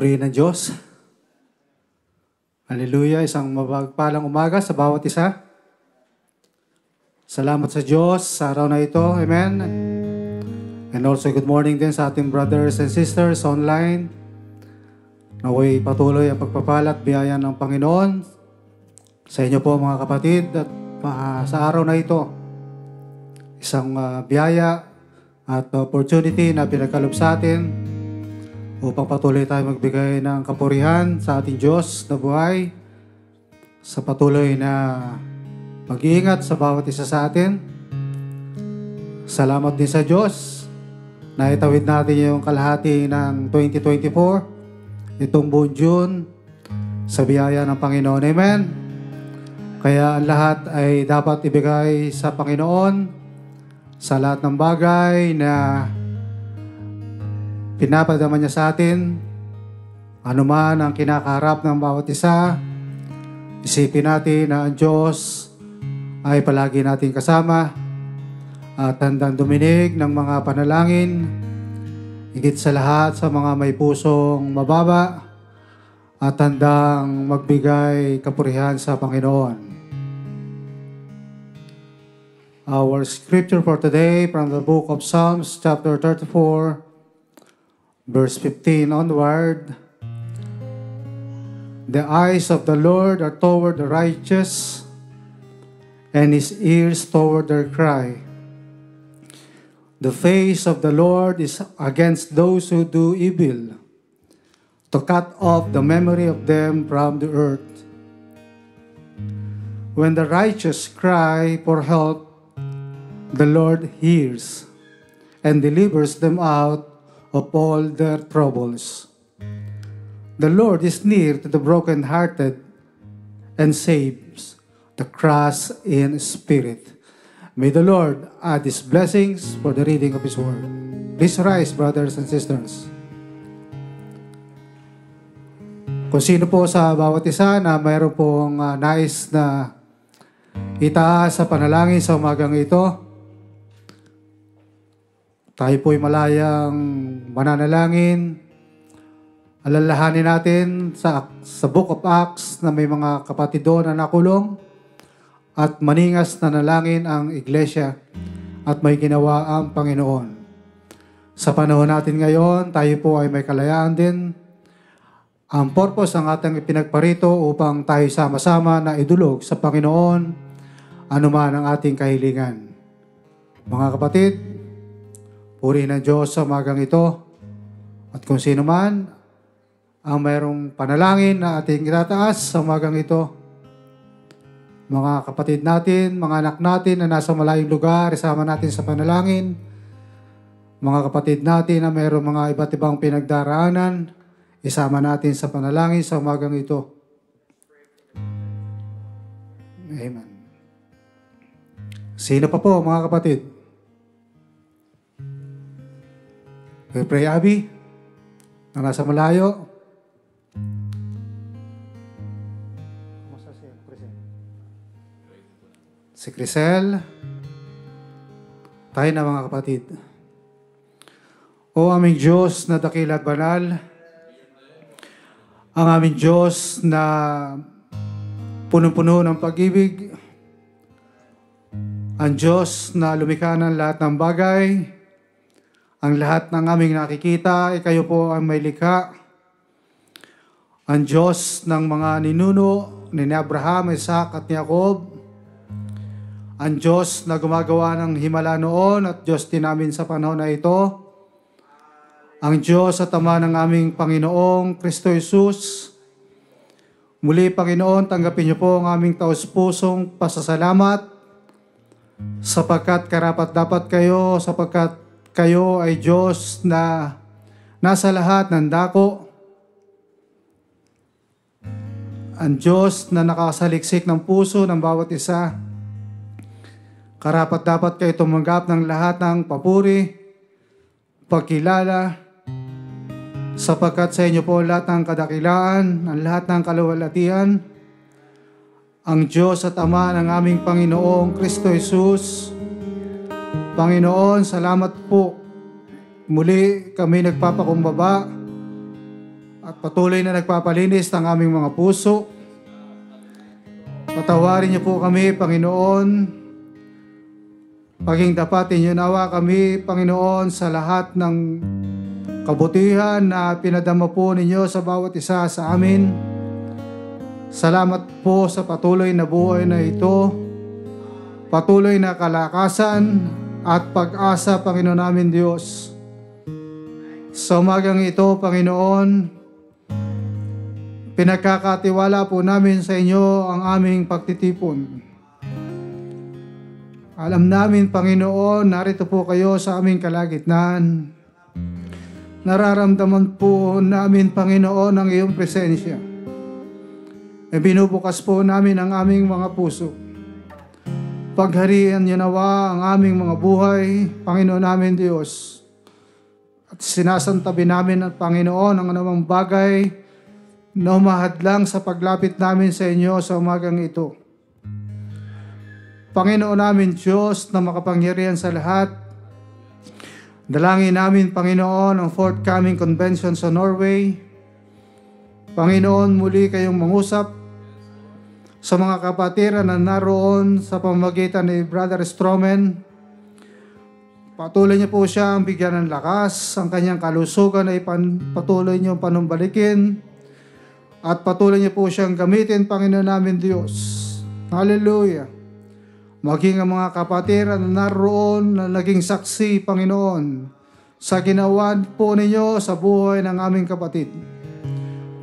Purihin ng Diyos. Hallelujah. Isang mapagpalang umaga sa bawat isa. Salamat sa Diyos sa araw na ito. Amen. And also, good morning din sa ating brothers and sisters online. Naway patuloy ang pagpapala at biyaya ng Panginoon sa inyo po mga kapatid at sa araw na ito. Isang biyaya at opportunity na pinagkaloob sa atin upang patuloy tayo magbigay ng kapurihan sa ating Diyos na buhay, sa patuloy na mag-iingat sa bawat isa sa atin. Salamat din sa Diyos na itawid natin yung kalahati ng 2024, itong buong June, sa biyaya ng Panginoon. Amen. Kaya ang lahat ay dapat ibigay sa Panginoon, sa lahat ng bagay na pinapadama niya sa atin, anuman ang kinakaharap ng bawat isa. Isipin natin na ang Diyos ay palagi nating kasama at handang duminig ng mga panalangin, higit sa lahat sa mga may pusong mababa at handang magbigay kapurihan sa Panginoon. Our scripture for today from the book of Psalms, chapter 34, verse 15 onward. The eyes of the Lord are toward the righteous, and his ears toward their cry. The face of the Lord is against those who do evil, to cut off the memory of them from the earth. When the righteous cry for help, the Lord hears and delivers them out of all their troubles. The Lord is near to the brokenhearted and saves the crushed in spirit. May the Lord add His blessings for the reading of His Word. Please rise, brothers and sisters. Kung sino po sa bawat isa na mayroon pong nais na itaas sa panalangin sa umagang ito, tayo po'y malayang mananalangin. Alalahanin natin sa Book of Acts na may mga kapatid doon na nakulong at maningas na nalangin ang iglesia at may ginawa ang Panginoon. Sa panahon natin ngayon, tayo po ay may kalayaan din. Ang purpose ng ating pinagparito upang tayo sama-sama na idulog sa Panginoon anuman ang ating kahilingan. Mga kapatid, purihin ang Diyos sa umagang ito. At kung sino man ang mayroong panalangin na ating itataas sa umagang ito, mga kapatid natin, mga anak natin na nasa malayong lugar, isama natin sa panalangin. Mga kapatid natin na mayroong mga iba't ibang pinagdaraanan, isama natin sa panalangin sa umagang ito. Amen. Sino pa po, mga kapatid? We pray, Abby, na nasa malayo. Si Chriselle. Tayo na, mga kapatid. O aming Diyos na dakila at banal, ang aming Diyos na punong-puno ng pag-ibig, ang Diyos na lumikha ng lahat ng bagay, ang lahat ng aming nakikita, ay kayo po ang may likha. Ang Diyos ng mga ninuno, ni Abraham, Isaac at ni Jacob. Ang Diyos na gumagawa ng himala noon at Diyos din namin sa panahon na ito. Ang Diyos at Ama ng aming Panginoong Kristo Yesus. Muli, Panginoon, tanggapin niyo po ang aming taus-pusong pasasalamat sapagkat karapat-dapat kayo, sapagkat kayo ay Diyos na nasa lahat ng dako. Ang Diyos na nakasaliksik ng puso ng bawat isa. Karapat dapat kayo tumanggap ng lahat ng papuri, pagkilala, sapagkat sa inyo po lahat ng kadakilaan, ang lahat ng kaluwalhatian. Ang Diyos at Ama ng aming Panginoong Kristo Yesus. Panginoon, salamat po. Muli kami nagpapakumbaba at patuloy na nagpapalinis ng aming mga puso. Patawarin niyo po kami, Panginoon. Paging dapatin niyo nawa kami, Panginoon, sa lahat ng kabutihan na pinadama po ninyo sa bawat isa sa amin. Salamat po sa patuloy na buhay na ito, patuloy na kalakasan at pag-asa, Panginoon namin Diyos. Sa umagang ito, Panginoon, pinagkakatiwala po namin sa inyo ang aming pagtitipon. Alam namin, Panginoon, narito po kayo sa aming kalagitnaan. Nararamdaman po namin, Panginoon, ang iyong presensya. Binubukas po namin ang aming mga puso. Pagharian niyo nawa ang aming mga buhay, Panginoon namin Diyos. At sinasantabi namin ang Panginoon ang anumang bagay na humahadlang sa paglapit namin sa inyo sa umagang ito. Panginoon namin Diyos na makapangyarihan sa lahat, dalangin namin, Panginoon, ang forthcoming convention sa Norway. Panginoon, muli kayong mangusap sa mga kapatiran na naroon sa pamamagitan ni Brother Stroman. Patuloy niyo po siya ang bigyan ng lakas, ang kanyang kalusugan ay patuloy niyo panumbalikin at patuloy niyo po siyang gamitin, Panginoon namin Diyos. Hallelujah! Maging ang mga kapatiran na naroon na naging saksi, Panginoon, sa ginawa po ninyo sa buhay ng aming kapatid.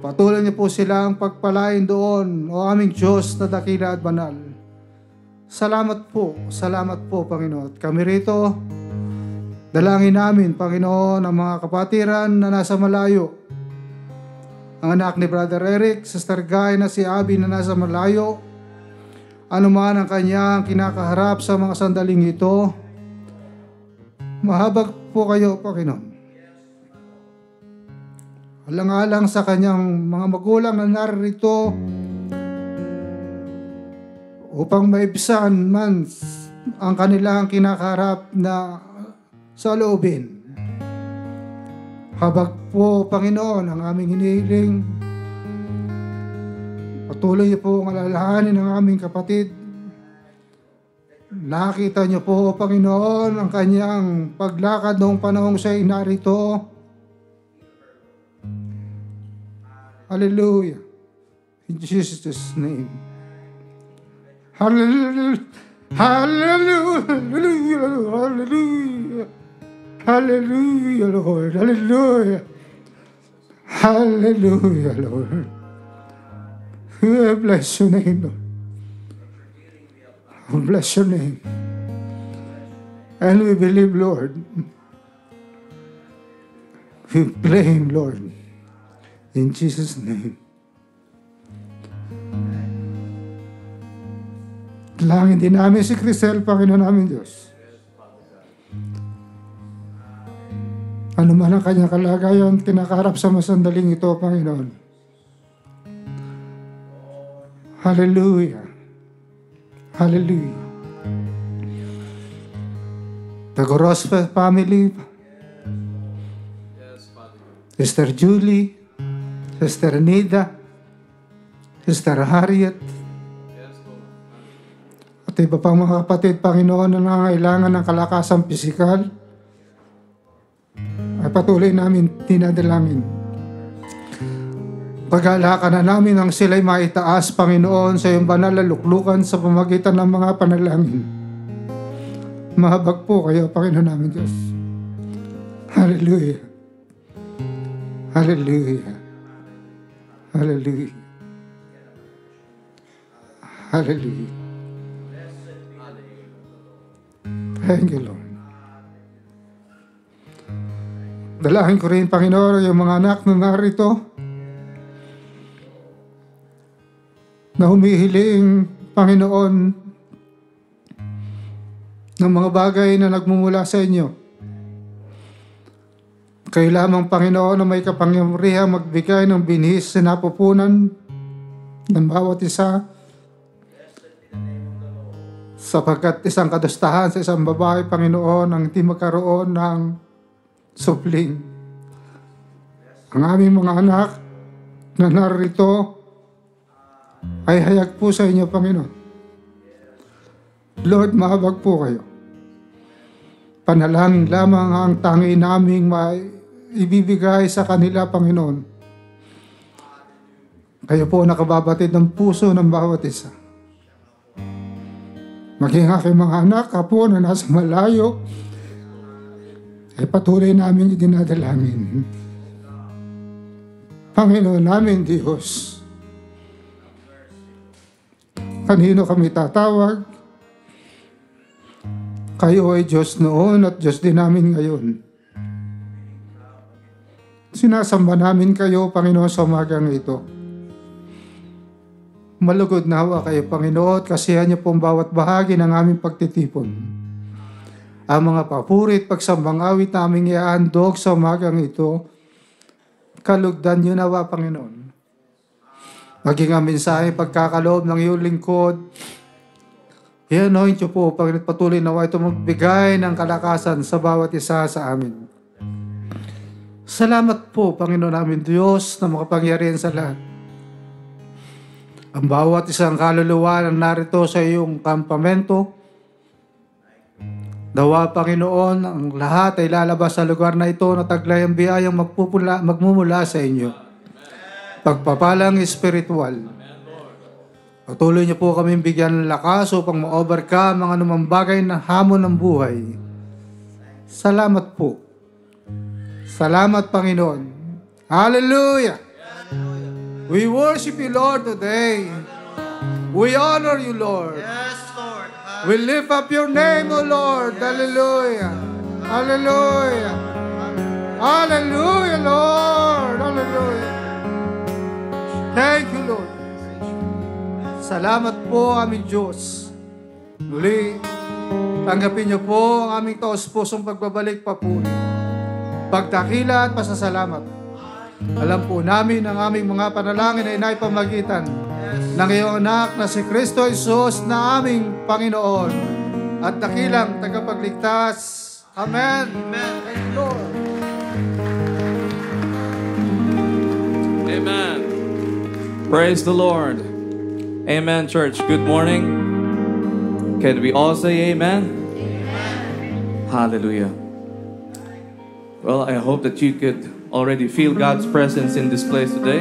Patuloy niyo po silang pagpalain doon, o aming Diyos na dakila at banal. Salamat po, Panginoon. Kami rito, dalangin namin, Panginoon, ang mga kapatiran na nasa malayo. Ang anak ni Brother Eric, Sister Guy na si Abby na nasa malayo, anuman ang kanyang kinakaharap sa mga sandaling ito, mahabag po kayo, Panginoon. Alang-alang sa kanyang mga magulang na narito upang maibsan man ang kanilang kinakaharap na sa loobin. Habag po, Panginoon, ang aming hinihiling. Patuloy niyo po ang alalahanin ng aming kapatid. Nakita niyo po, Panginoon, ang kanyang paglakad noong panahong siya'y narito. Hallelujah. In Jesus' name. Hallelujah. Hallelujah. Hallelujah. Hallelujah, Lord. Hallelujah. Hallelujah, Lord. Bless your name, Lord. Bless your name. And we believe, Lord. We claim, Lord. In Jesus' name. Dalangin din namin si Chriselle, Panginoon namin Diyos. Ano man ang kanyang kalagayan, kinakaharap sa masandaling ito, Panginoon. Hallelujah. Hallelujah. The Gorospe family. Yes, Father. Sister Julie. Sister Nida. Sister Harriet. Yes, Lord. At iba pang mga kapatid, Panginoon, na nangangailangan ng kalakasang pisikal, ay patuloy namin dinadalangin. Pag-alakan na namin ang sila'y maitaas, Panginoon, sa iyong banal na luklukan sa pamagitan ng mga panalangin. Mahabag po kayo, Panginoon namin Diyos. Hallelujah. Hallelujah. Hallelujah. Hallelujah. Thank you, Lord. Dalangin ko rin, Panginoon, yung mga anak na narito, na humihiling, Panginoon, ng mga bagay na nagmumula sa inyo. Kayo lamang, Panginoon, na may kapangyarihan magbigay ng binhis sa napupunan ng bawat isa, sapagkat isang kadustahan sa isang babae, Panginoon, ang hindi magkaroon ng supling. Ang aming mga anak, na narito ay hayag po sa inyo, Panginoon. Lord, mahabag po kayo. Panalangin lamang ang tangi naming maibibigay sa kanila, Panginoon. Kayo po nakababatid ng puso ng bawat isa. Maging aking mga anak, kapo na nasa malayo, ay patuloy namin idinadalangin. Panginoon namin, Diyos, kanino kami tatawag? Kayo ay Diyos noon at Diyos din namin ngayon. Sinasamba namin kayo, Panginoon, sa umagang ito. Malugod na hawa kayo, Panginoon, kasihan niyo pong bawat bahagi ng aming pagtitipon. Ang mga papuri at pagsambang-awit naming iahandog sa umagang ito, kalugdan niyo nawa, Panginoon. Maging ang mensahe pagkakaloob ng iyong lingkod, i-anoint niyo po, Panginoon, patuloy nawa ito magbigay ng kalakasan sa bawat isa sa amin. Salamat po, Panginoon namin Diyos, na makapangyarihan sa lahat. Ang bawat isang kaluluwa na narito sa iyong kampamento, dawa, Panginoon, ang lahat ay lalabas sa lugar na ito na taglay ang biyayang magmumula sa inyo. Pagpapalang espiritual. Patuloy niyo po kaming bigyan ng lakas upang ma-overcome ang anumang bagay na hamon ng buhay. Salamat po. Salamat, Panginoon. Hallelujah! We worship you, Lord, today. We honor you, Lord. We lift up your name, O Lord. Yes. Hallelujah. Hallelujah. Hallelujah, Lord. Hallelujah. Thank you, Lord. Salamat po, aming Diyos. Muli, tanggapin niyo po ang aming taos-pusong pagbabalik papuri, pagdakila at pasasalamat. Alam po namin ang aming mga panalangin ay naipamagitan ng iyong anak na si Kristo Jesus na aming Panginoon at dakilang tagapagligtas. Amen. Amen. Amen. Praise the Lord. Amen, church. Good morning. Can we all say amen? Amen. Hallelujah. Well, I hope that you could already feel God's presence in this place today.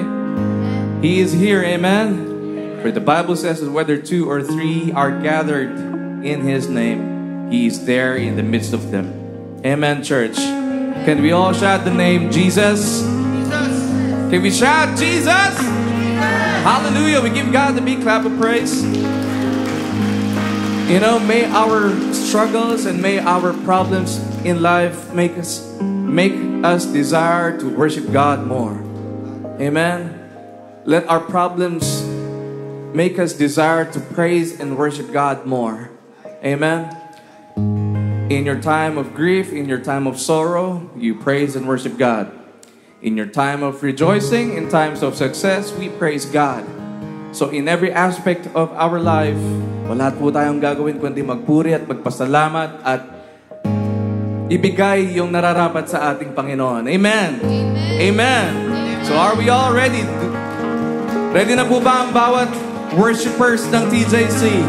He is here. Amen. For the Bible says that whether two or three are gathered in His name, He is there in the midst of them. Amen, church. Can we all shout the name Jesus? Jesus. Can we shout Jesus? Jesus? Hallelujah. We give God the big clap of praise. You know, may our struggles and may our problems in life make us desire to worship God more. Amen. Let our problems make us desire to praise and worship God more. Amen. In your time of grief, in your time of sorrow, you praise and worship God. In your time of rejoicing, in times of success, we praise God. So in every aspect of our life, wala po tayong gagawin kundi magpuri at magpasalamat at ibigay yung nararapat sa ating Panginoon. Amen. Amen. Amen. So are we all ready? Ready na po ba ang bawat worshipers ng TJC?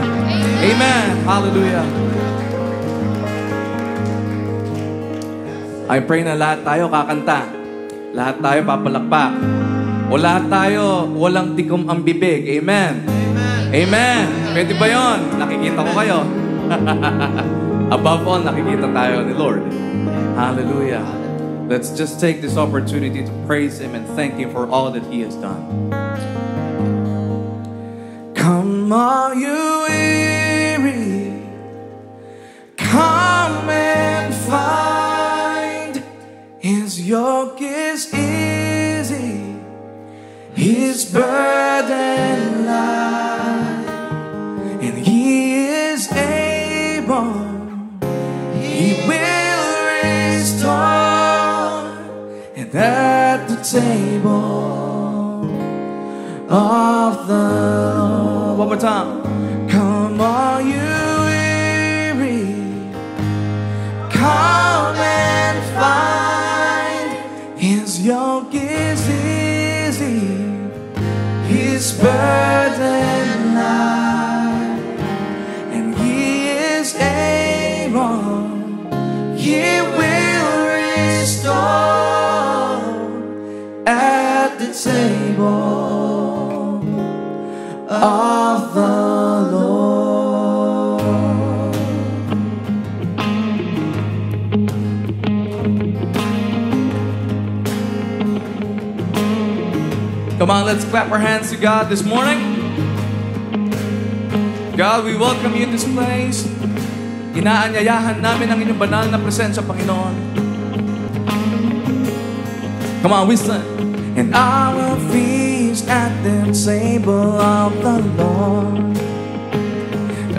Amen. Hallelujah. I pray na lahat tayo kakanta. Lahat tayo papalakpak. O lahat tayo walang tikom ang bibig. Amen. Amen. Pwede ba yun? Nakikita ko kayo. Above all, nakikita tayo ni Lord. Hallelujah. Let's just take this opportunity to praise Him and thank Him for all that He has done. Come all you weary, come and find. His yoke is easy, His burden light, and He is able, He will restore. And at the table of the Lord. One more time. Come all you weary, come and find. His yoke is easy, table of the Lord. Come on, let's clap our hands to God this morning. God, we welcome you in this place. Inaanyayahan namin ang inyong banal na presensya, Panginoon. Come on, we stand. And I will feast at the table of the Lord.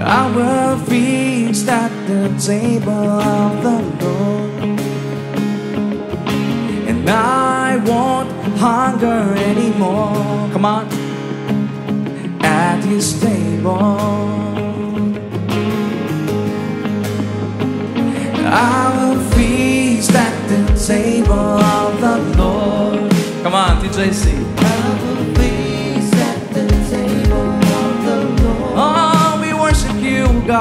I will feast at the table of the Lord. And I won't hunger anymore. Come on. At his table I will feast at the table of the Lord. Come on, TJC. I will feast at the table of the Lord. Oh, we worship you, God.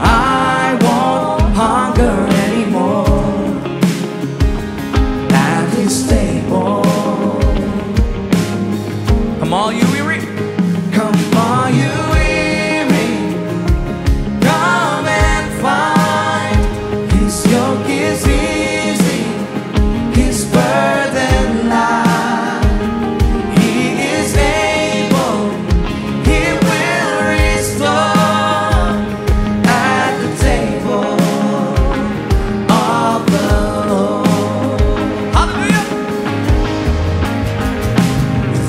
I won't hunger anymore at his table. Come on, you weary. Come on, you weary, come and find his yoke is easy, his burden light. He is able, he will restore at the table of the Lord. Hallelujah!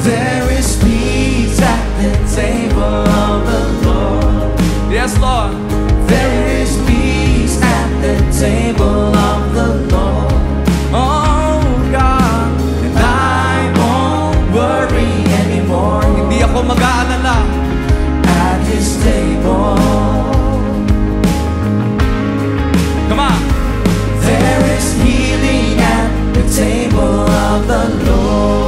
There is peace at the table of the Lord. Yes, Lord. There is peace at the table of the Lord. Oh, God. And I won't worry anymore. Hindi ako mag-aalala. At his table. Come on. There is healing at the table of the Lord.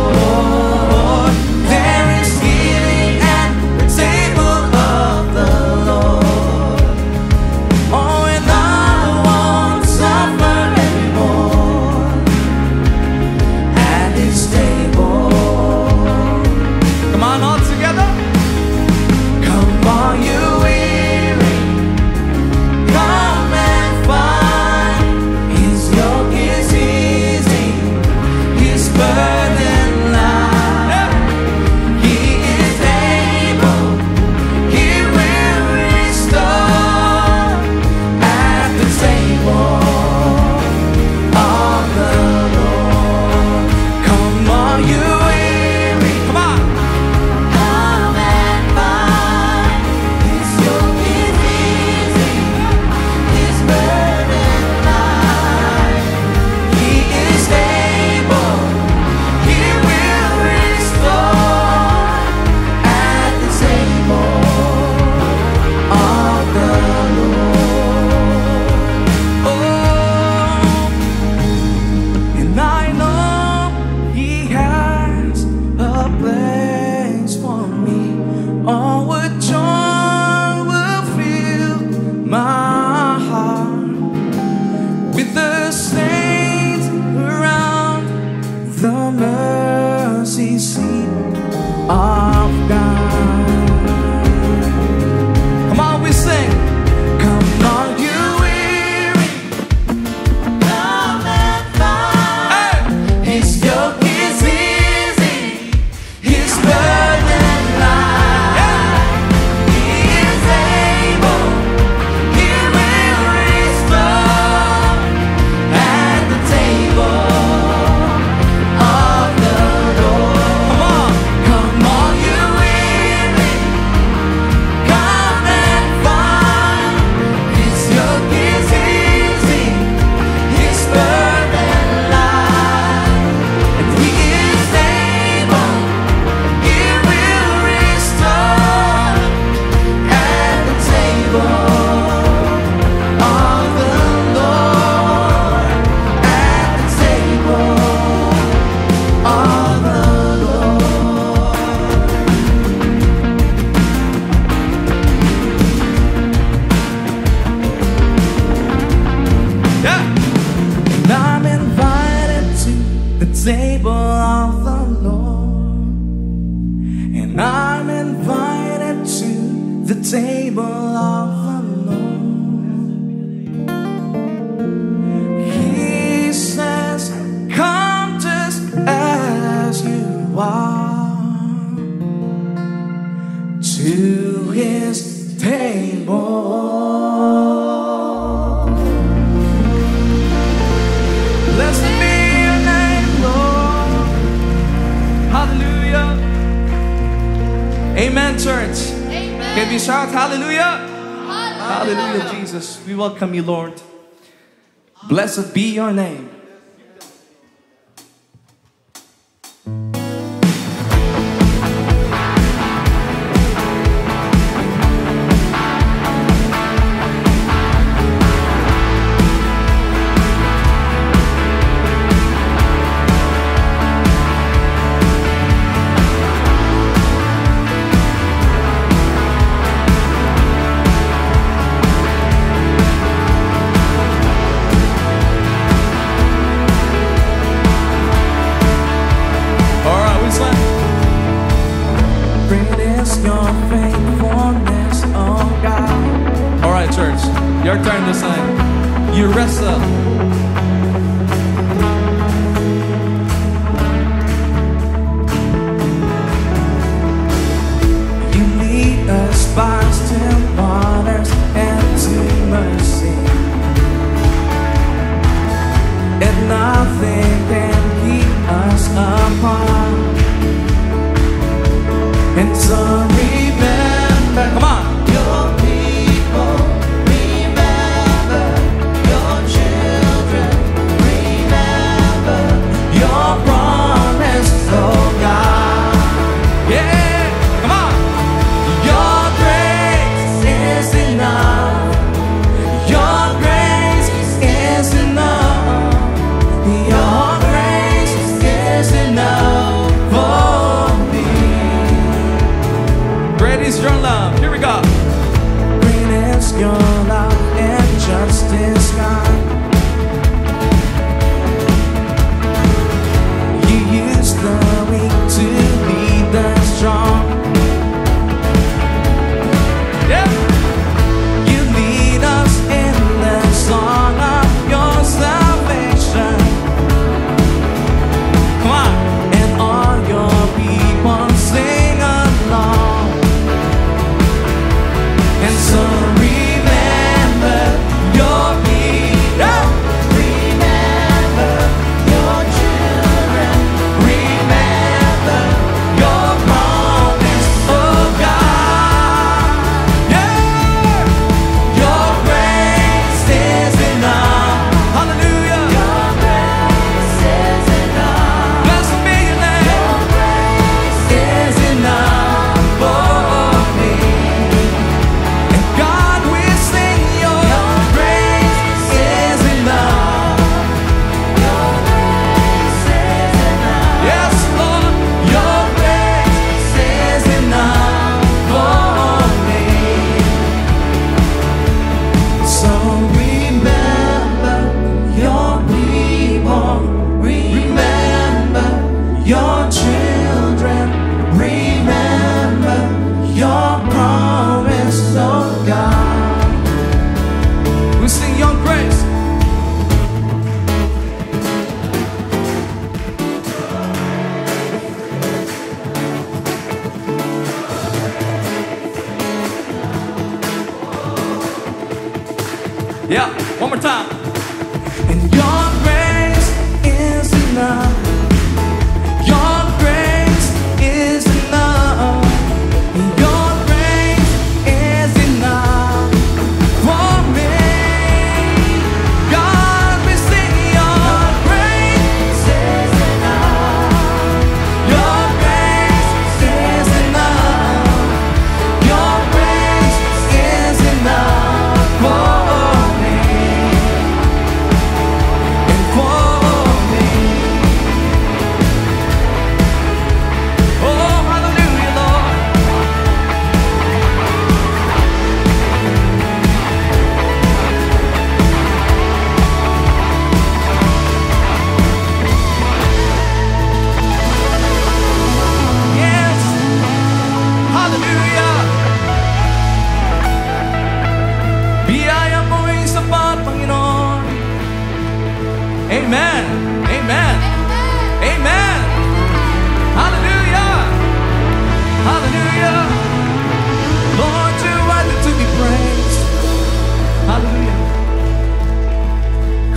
Table of the Lord. the table of the Lord. He says, come just as you are to his table. Amen, church. Amen. Can we shout hallelujah? Hallelujah? Hallelujah, Jesus. We welcome you, Lord. Blessed be your name.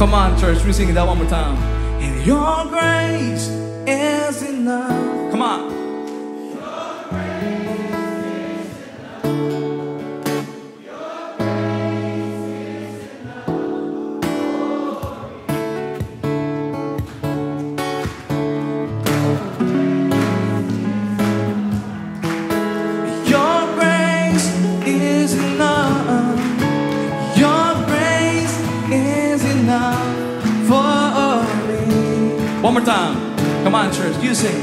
Come on, church, we sing that one more time. And your grace is enough. Come on. Your grace is enough. Your grace is enough for me. Your grace is enough. Your grace is enough for me. One more time. Come on, church, you sing.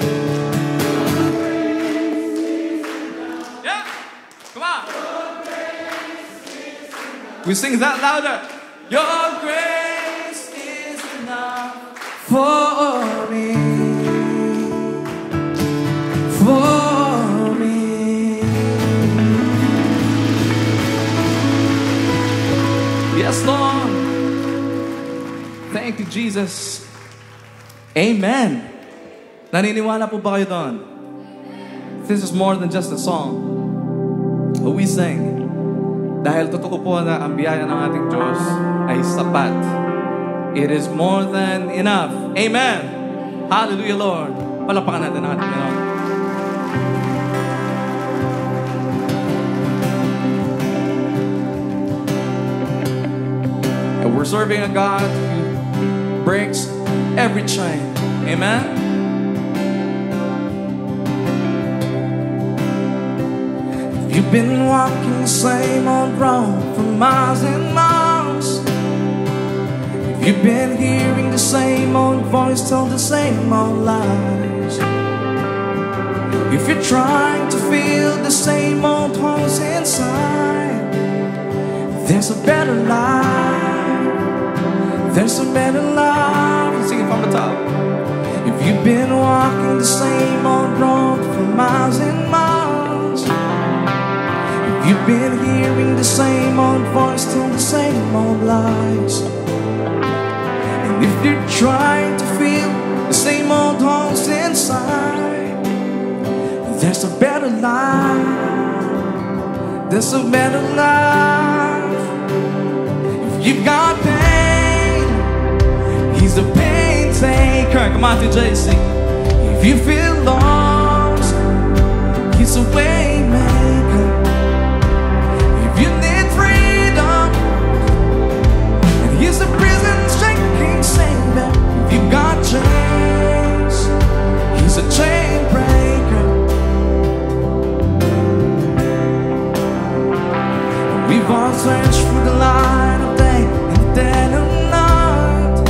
Yeah, come on. We sing that louder. Your grace is enough for me. For me. Yes, Lord. Thank you, Jesus. Amen. Naniniwala po ba kayo doon? This is more than just a song we sang. Dahil totoo po na ang biyaya ng ating Diyos ay sapat. It is more than enough. Amen. Hallelujah, Lord. Palapakan natin ang ating Panginoon. And we're serving a God who breaks every chain. Amen. You've been walking the same old road for miles and miles. If you've been hearing the same old voice told the same old lies. If you're trying to fill the same old holes inside, there's a better life. There's a better life. Sing it from the top. If you've been walking the same old road for miles and miles. You've been hearing the same old voice tell the same old lies. And if you're trying to fill the same old holes inside, there's a better life. There's a better life. If you've got pain, He's a pain taker. Come on, TJC. If you feel lost, He's a way maker. He's a prison shaking savior. If you've got chains, He's a chain breaker. We've all searched for the light of day and the dead of night.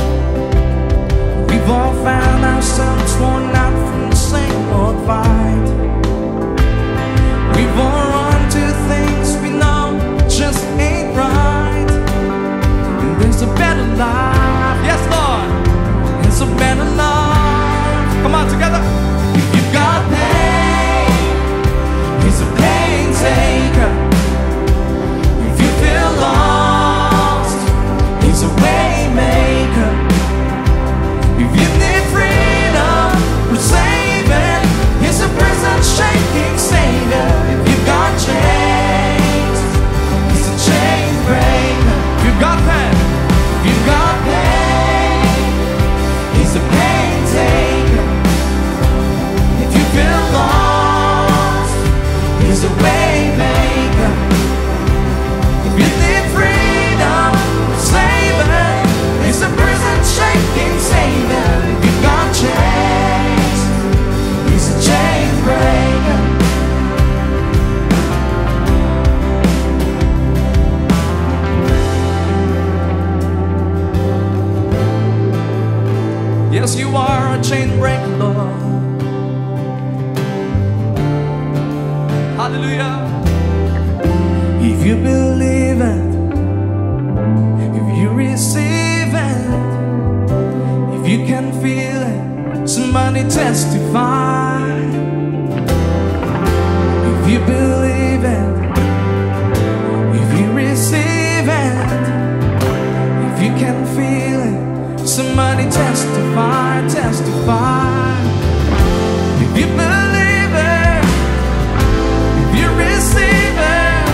We've all found ourselves worn out from the same old fight. We've all run to things we know just ain't right. It's a better life, yes Lord. It's a better life. Come on, together. If you've got pain, He's a pain taker. If you feel lost, He's a way maker. If you need freedom, we're saving. He's a prison shaking savior. If you've got chains, He's a chain breaker. If you've got pain. He's a pain taker. If you feel lost, He's a way maker. If you need freedom, savior, He's a prison shaking savior. If you've got chains, He's a chain breaker. Yes, you are a chain breaker, Lord. Hallelujah. If you believe it, if you receive it, if you can feel it, somebody testify. If you believe it, if you receive it, if you can feel it, somebody testify, testify. If you believe it, if you receive it,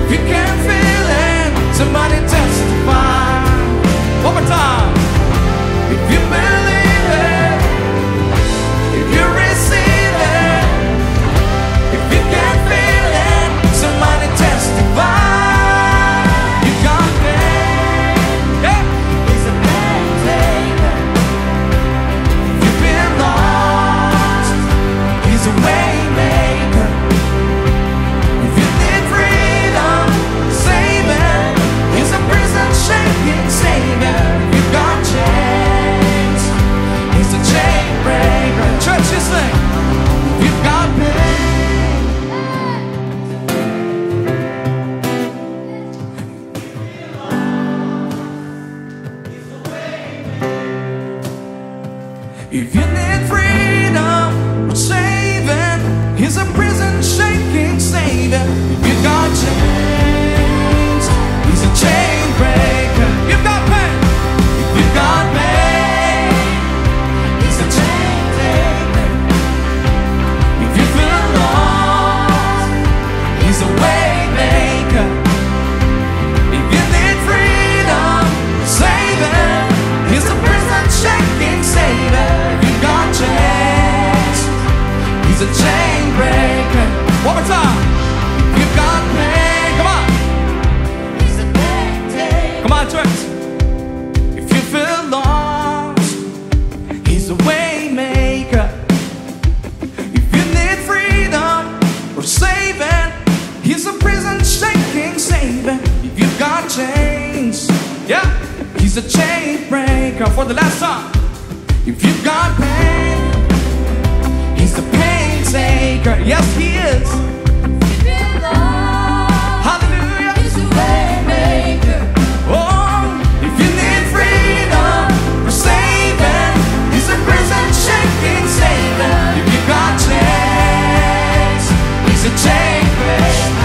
if you can feel it, somebody testify. One more time. If you believe it, if you receive it, if you can feel it, somebody testify. You got it. Yeah. He's a maintainer. If you've been lost, he's a way maker. If you need freedom, save it. He's a prison shaking savior. You've got pain. If you need freedom, save it. He's a prison shaking savior. If you got chains, he's a chain breaker. You've got pain. If you've got pain, he's a chain. He's a way maker. If you need freedom, save it. He's a prison shaking savior. If you got chains, he's a chain breaker. One more time. If you got pain, come on. He's a pain. Come on, church. If you feel lost, he's a way maker. If you need freedom or save it, he's a prison shaking savior. If you've got chains, yeah, he's a chain breaker. For the last time, if you've got pain, he's the pain taker. Yes, he is. If you've lost, hallelujah, he's a way maker. Oh, if you need freedom or saving, he's a prison shaking savior. If you've got chains, he's a chain breaker.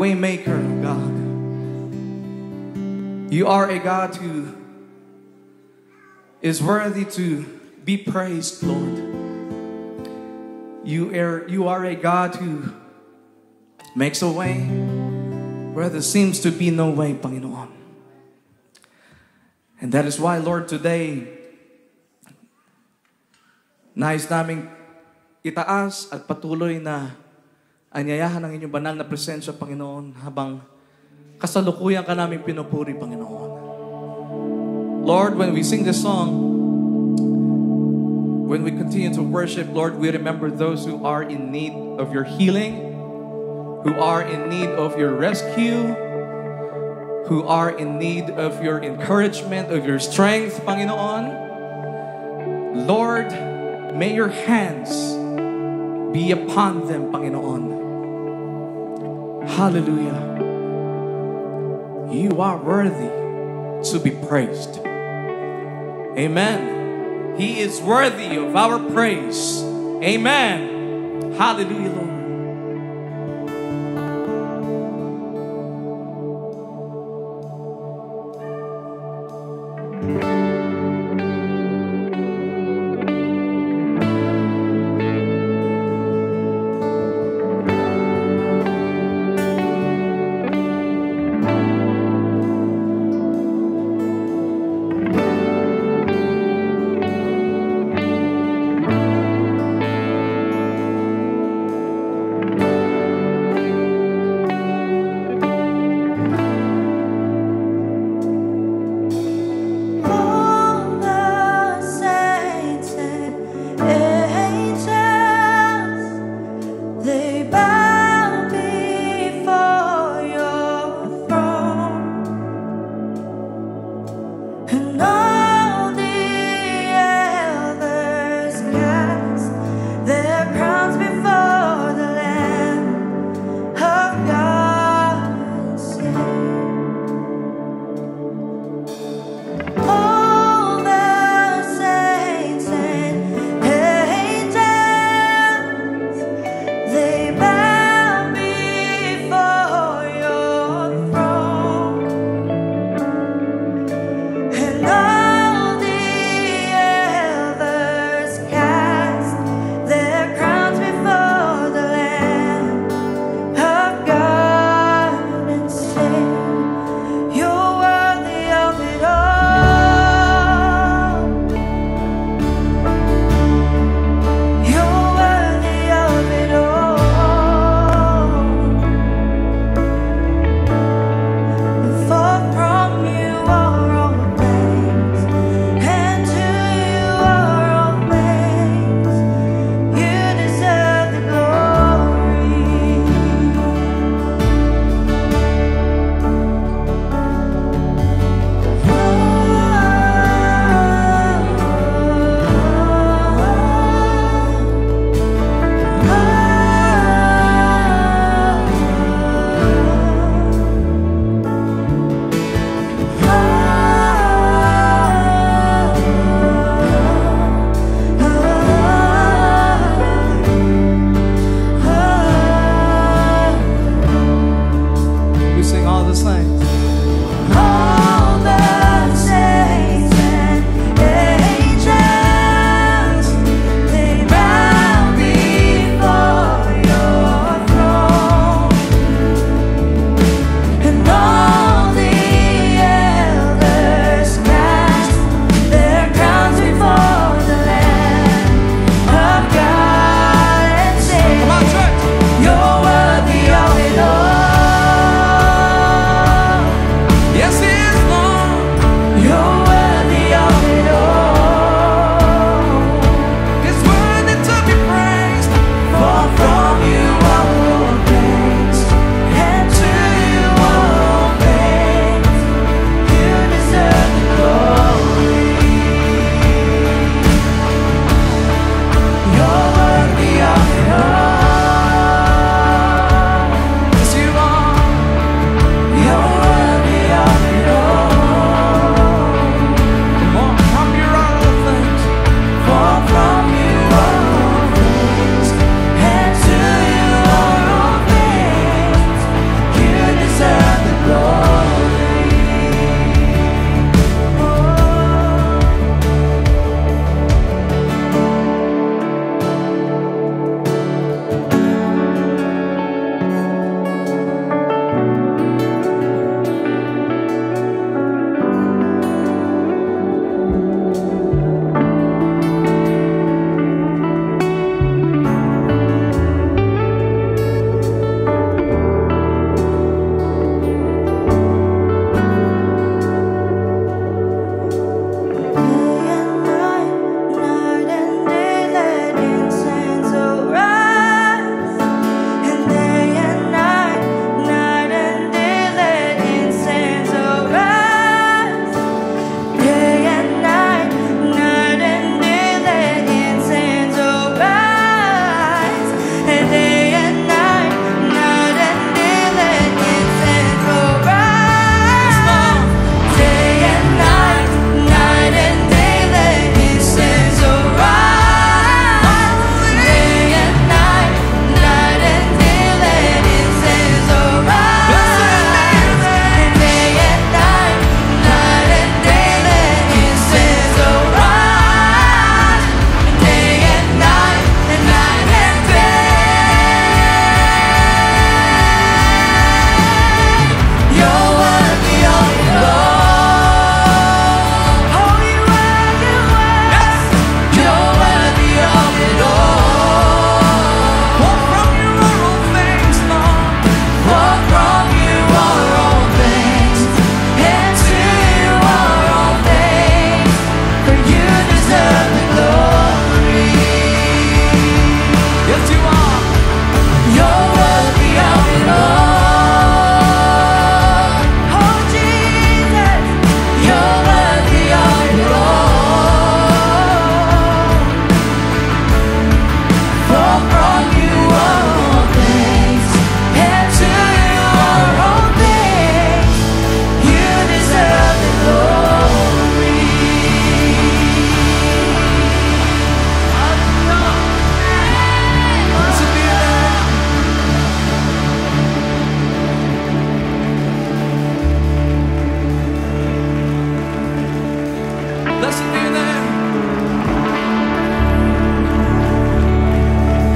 Waymaker, God. You are a God who is worthy to be praised, Lord. You are a God who makes a way where there seems to be no way, Panginoon. And that is why, Lord, today, nais naming itaas at patuloy na anyayahan ang inyong banal na presensya, Panginoon, habang kasalukuyan ka namin pinupuri, Panginoon. Lord, when we sing this song, When we continue to worship, Lord, we remember those who are in need of your healing, who are in need of your rescue, who are in need of your encouragement, of your strength, Panginoon. Lord, may your hands be upon them, Panginoon. Hallelujah. You are worthy to be praised. Amen. He is worthy of our praise. Amen. Hallelujah, Lord.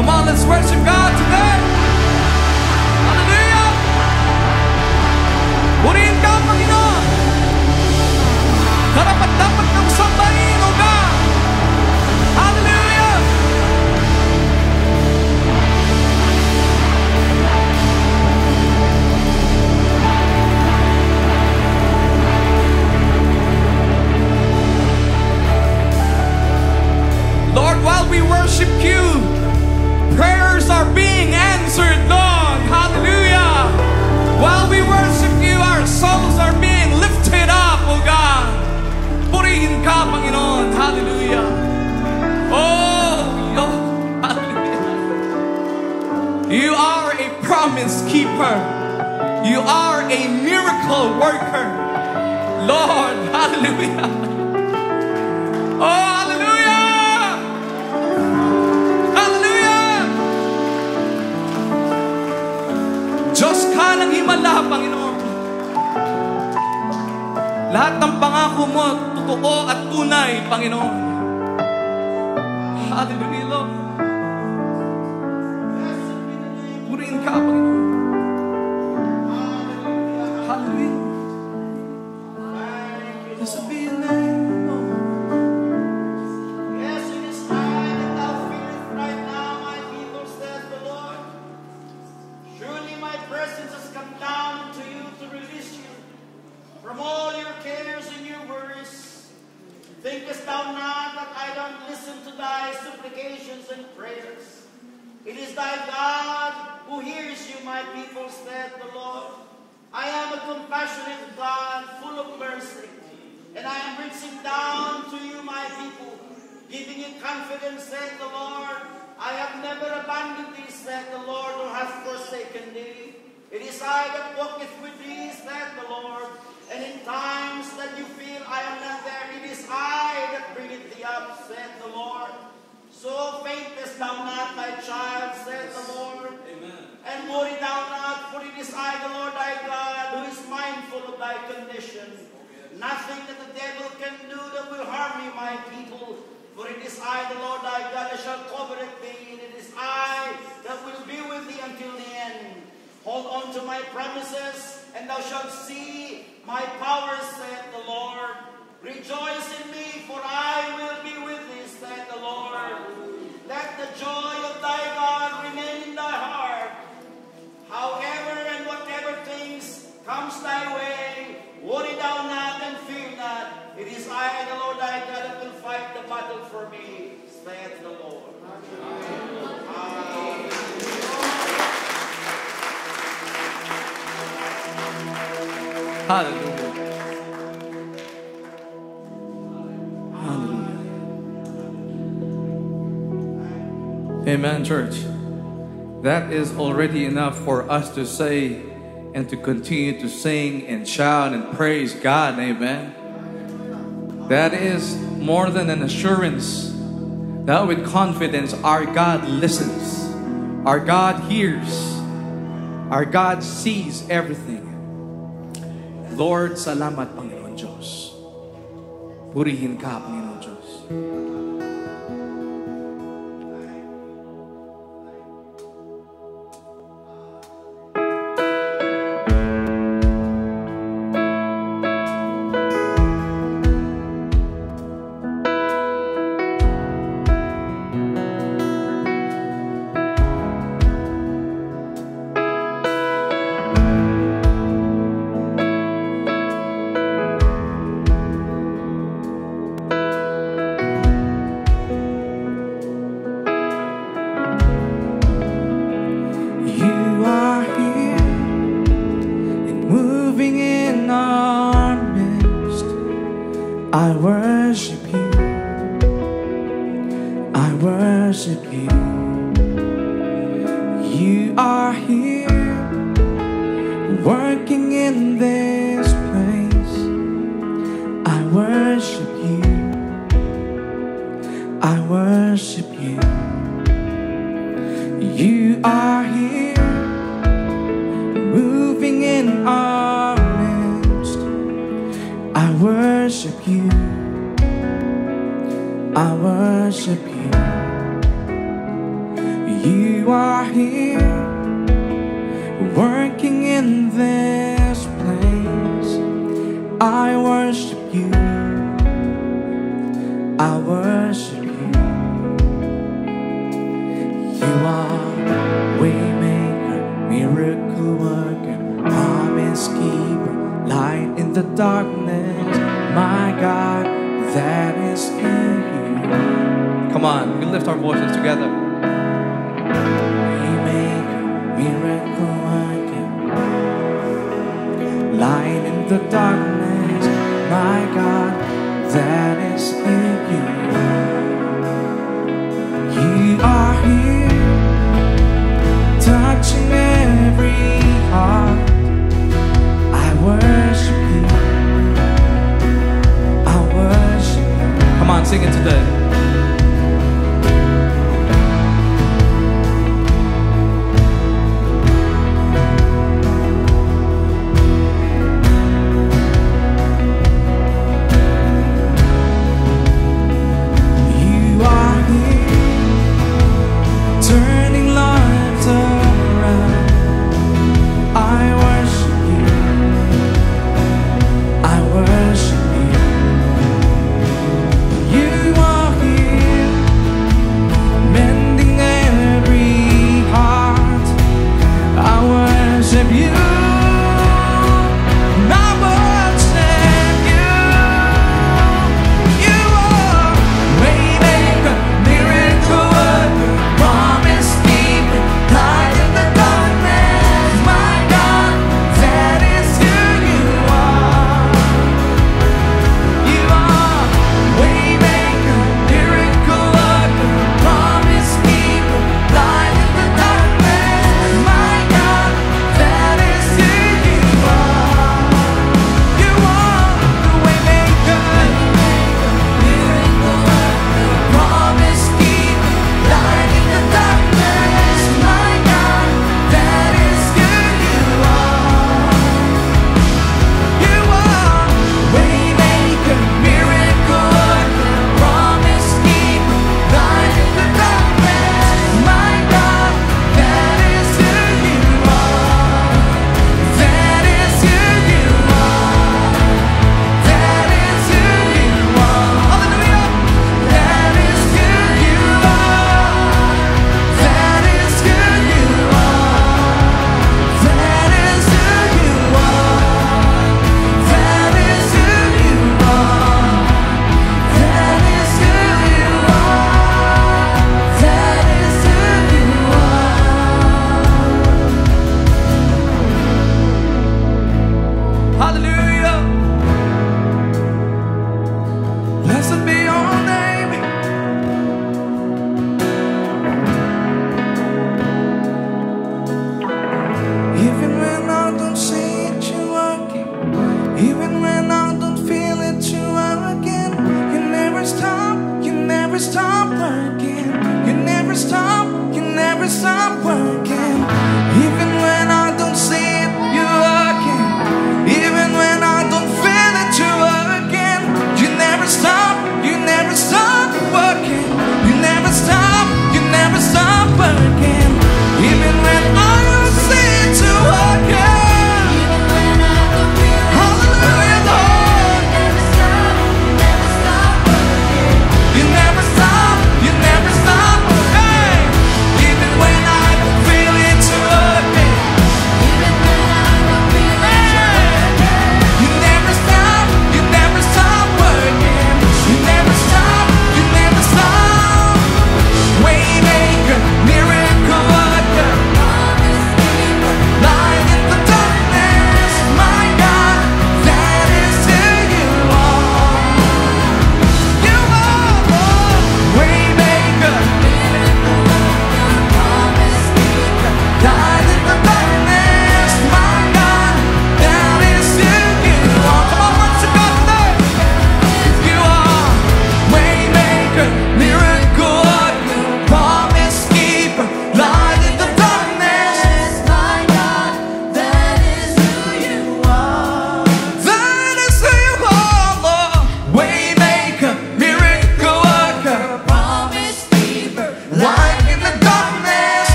Come on, let's worship God today. Hallelujah. Purihin ka, Panginoon. Karapat-dapat kang sambahin, O God. Hallelujah. Lord, while we worship you, prayers are being answered, Lord. Hallelujah. While we worship you, our souls are being lifted up, O God. Purihin ka, Panginoon. Hallelujah. Oh, Lord. Hallelujah. You are a promise keeper. You are a miracle worker. Lord, hallelujah. Oh, Diyos ka ng himala, Panginoon. Lahat ng pangako mo, totoo at tunay, Panginoon. Hallelujah. Purihin ka, Panginoon. Hallelujah. Blessed be your name. Thinkest thou not that I don't listen to thy supplications and prayers? It is thy God who hears you, my people, said the Lord. I am a compassionate God, full of mercy, and I am reaching down to you, my people, giving you confidence, said the Lord. I have never abandoned thee, said the Lord, nor hast forsaken thee. It is I that walketh with thee, said the Lord. And in times that you feel I am not there, it is I that bringeth thee up, said the Lord. So faintest thou not, my child, said the Lord. Amen. And worry thou not, for it is I, the Lord thy God, who is mindful of thy condition. Yes. Nothing that the devil can do that will harm you, my people. For it is I, the Lord thy God, that shall covereth thee, and it is I that will be with thee until the end. Hold on to my promises, and thou shalt see my power, said the Lord. Rejoice in me, for I will be with thee, said the Lord. Let the joy of thy God remain in thy heart. However and whatever things comes thy way, worry thou not and fear not. It is I, the Lord thy God, that will fight the battle for me, said the Lord. Amen. Hallelujah. Hallelujah. Amen, church. That is already enough for us to say and to continue to sing and shout and praise God. Amen. That is more than an assurance that with confidence our God listens, our God hears, our God sees everything. Lord, salamat, Panginoon Diyos. Purihin ka, Panginoon Diyos. You are here, working in this place. I worship you. I worship you. You are waymaker, miracle worker, promise keeper, light in the darkness. My God, that is in you. Come on, we lift our voices together. Waymaker, miracle worker, light in the darkness. My God, that is in you. You are here, touching every heart. I worship you. Come on, sing it today.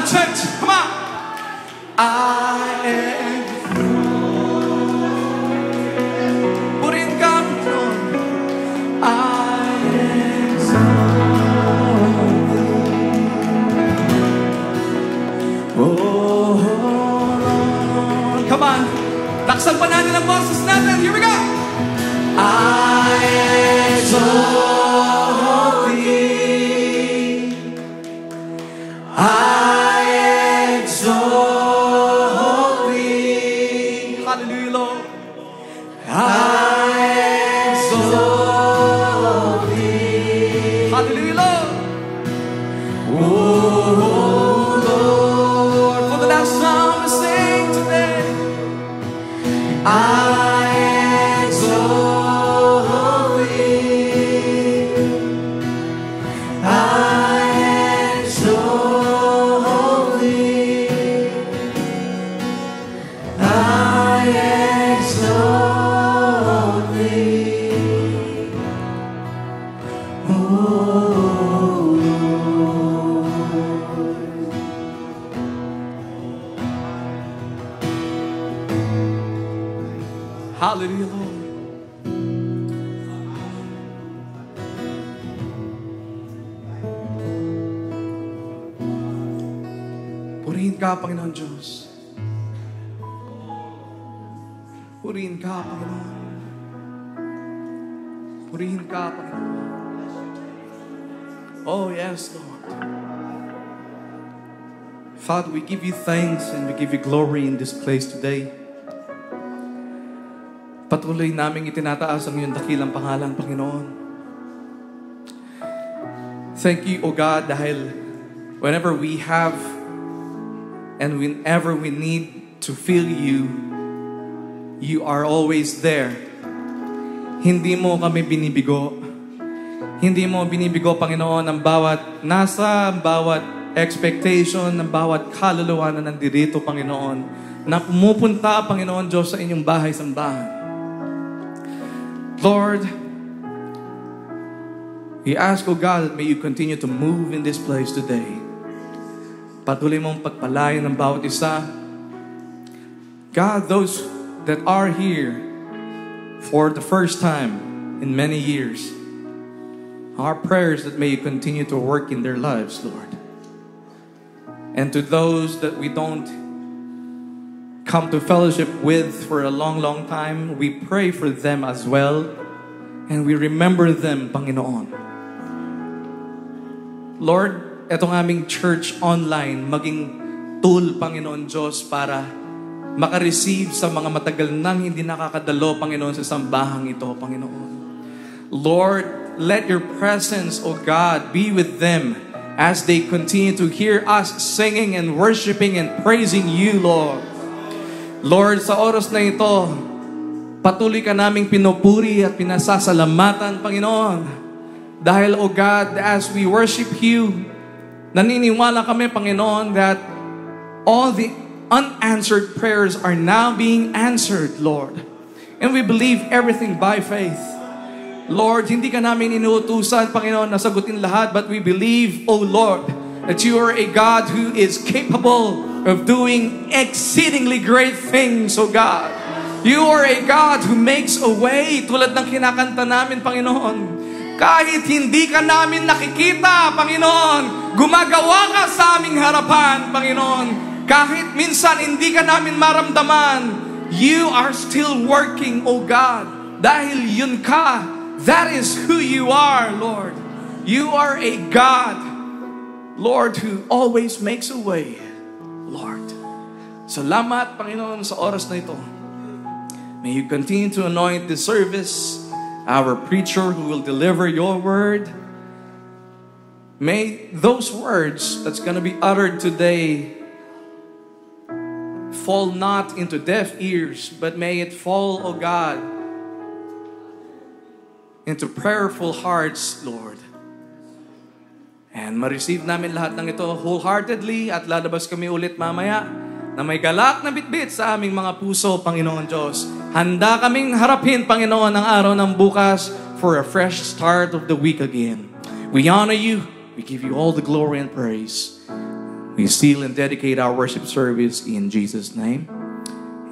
on, church. Come on. I am glorious. Put in God glory. I am sorry. Oh Lord. Come on. Laksan pa natin ang boses natin. Here we go. I am sorry. I exalt thee. Hallelujah, Lord. I exalt thee. Hallelujah, Lord. Oh, Lord. For the last time to sing today. I exalt thee. I exalt thee. Hallelujah, Lord. Purihin ka, Panginoon Diyos. Purihin ka, Panginoon. Purihin ka, Panginoon. Oh, yes, Lord. Father, we give you thanks and we give you glory in this place today. Patuloy naming itinataas ang iyong dakilang pangalan, Panginoon. Thank you, O God, dahil whenever we have and whenever we need to feel you, you are always there. Hindi mo kami binibigo. Hindi mo binibigo, Panginoon, ang bawat nasa, ang bawat expectation, ang bawat kaluluwa na nandirito, Panginoon, na pumupunta, Panginoon Diyos, sa inyong bahay-sambahan. Lord, we ask, O God, that may you continue to move in this place today. Patuloy mong pagpalain ng bawat isa. God, those that are here for the first time in many years, our prayers that may you continue to work in their lives, Lord. And to those that we don't come to fellowship with for a long, long time, we pray for them as well, and we remember them, Panginoon. Lord, etong aming church online, maging tool, Panginoon Diyos, para makareceive sa mga matagal nang hindi nakakadalo, Panginoon, sa sambahang ito, Panginoon. Lord, let your presence, O God, be with them as they continue to hear us singing and worshiping and praising you, Lord. Lord, sa oras na ito, patuloy ka naming pinupuri at pinasasalamatan, Panginoon. Dahil, O God, as we worship you, naniniwala kami, Panginoon, that all the unanswered prayers are now being answered, Lord. And we believe everything by faith. Lord, hindi ka namin inuutusan, Panginoon, na sagutin lahat, but we believe, O Lord, that you are a God who is capable of doing exceedingly great things, O God. You are a God who makes a way, tulad ng kinakanta namin, Panginoon. Kahit hindi ka namin nakikita, Panginoon, gumagawa ka sa aming harapan, Panginoon. Kahit minsan hindi ka namin maramdaman, you are still working, O God. Dahil yun ka, that is who you are, Lord. You are a God, Lord, who always makes a way, Lord. Salamat, Panginoon, sa oras na ito. May you continue to anoint this service, our preacher who will deliver your word. May those words that's going to be uttered today fall not into deaf ears, but may it fall, O God, into prayerful hearts, Lord. And ma-receive namin lahat ng ito wholeheartedly at lalabas kami ulit mamaya na may galak na bitbit sa aming mga puso, Panginoon Diyos. Handa kaming harapin, Panginoon, ang araw ng bukas for a fresh start of the week again. We honor you. We give you all the glory and praise. We seal and dedicate our worship service in Jesus' name.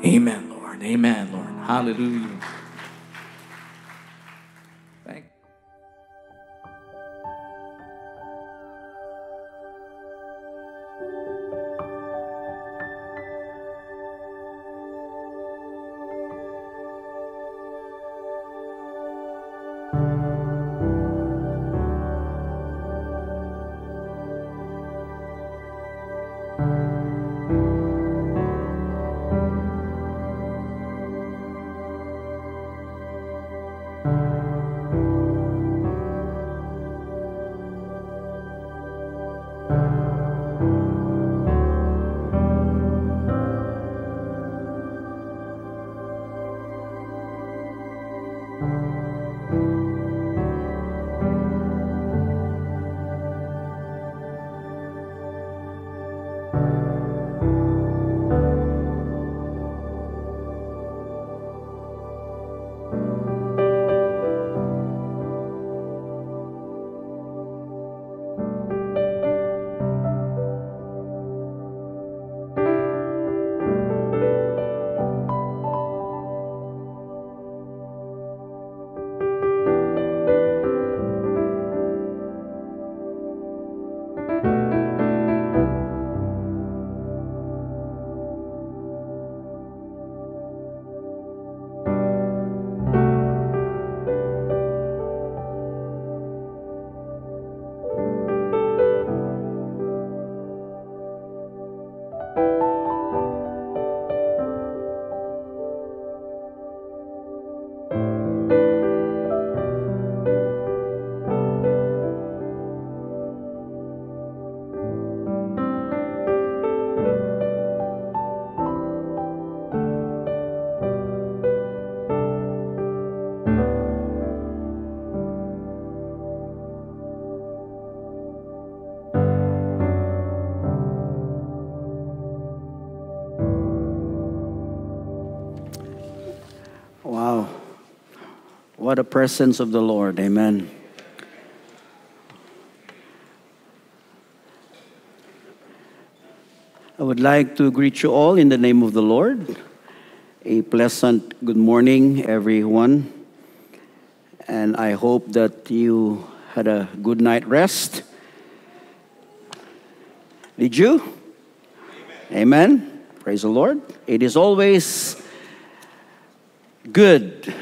Amen, Lord. Amen, Lord. Hallelujah. What a presence of the Lord. Amen. I would like to greet you all in the name of the Lord. A pleasant good morning, everyone. And I hope that you had a good night rest. Did you? Amen. Amen. Praise the Lord. It is always good.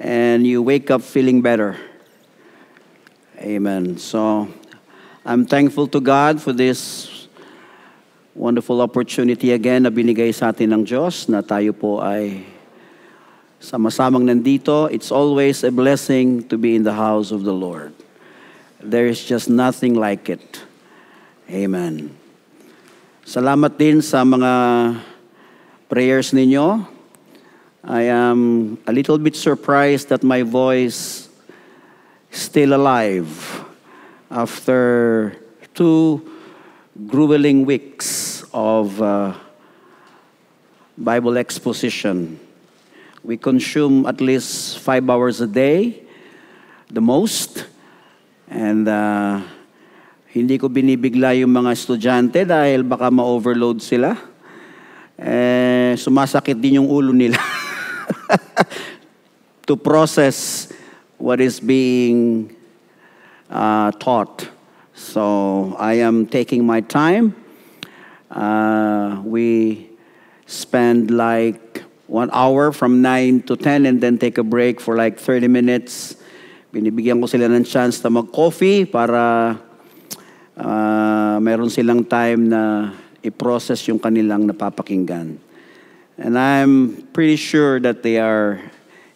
And you wake up feeling better. Amen. So I'm thankful to God for this wonderful opportunity again na binigay sa atin ng Diyos na tayo po ay sama-samang nandito. It's always a blessing to be in the house of the Lord. There is just nothing like it. Amen. Salamat din sa mga prayers ninyo. I am a little bit surprised that my voice is still alive after 2 grueling weeks of Bible exposition. We consume at least 5 hours a day, the most. And hindi ko binibigla yung mga estudyante dahil baka ma-overload sila. Eh, sumasakit din yung ulo nila. To process what is being taught. So I am taking my time. We spend like 1 hour from 9 to 10 and then take a break for like 30 minutes. Binibigyan ko sila ng chance na mag-coffee para meron silang time na i-process yung kanilang napapakinggan. And I'm pretty sure that they are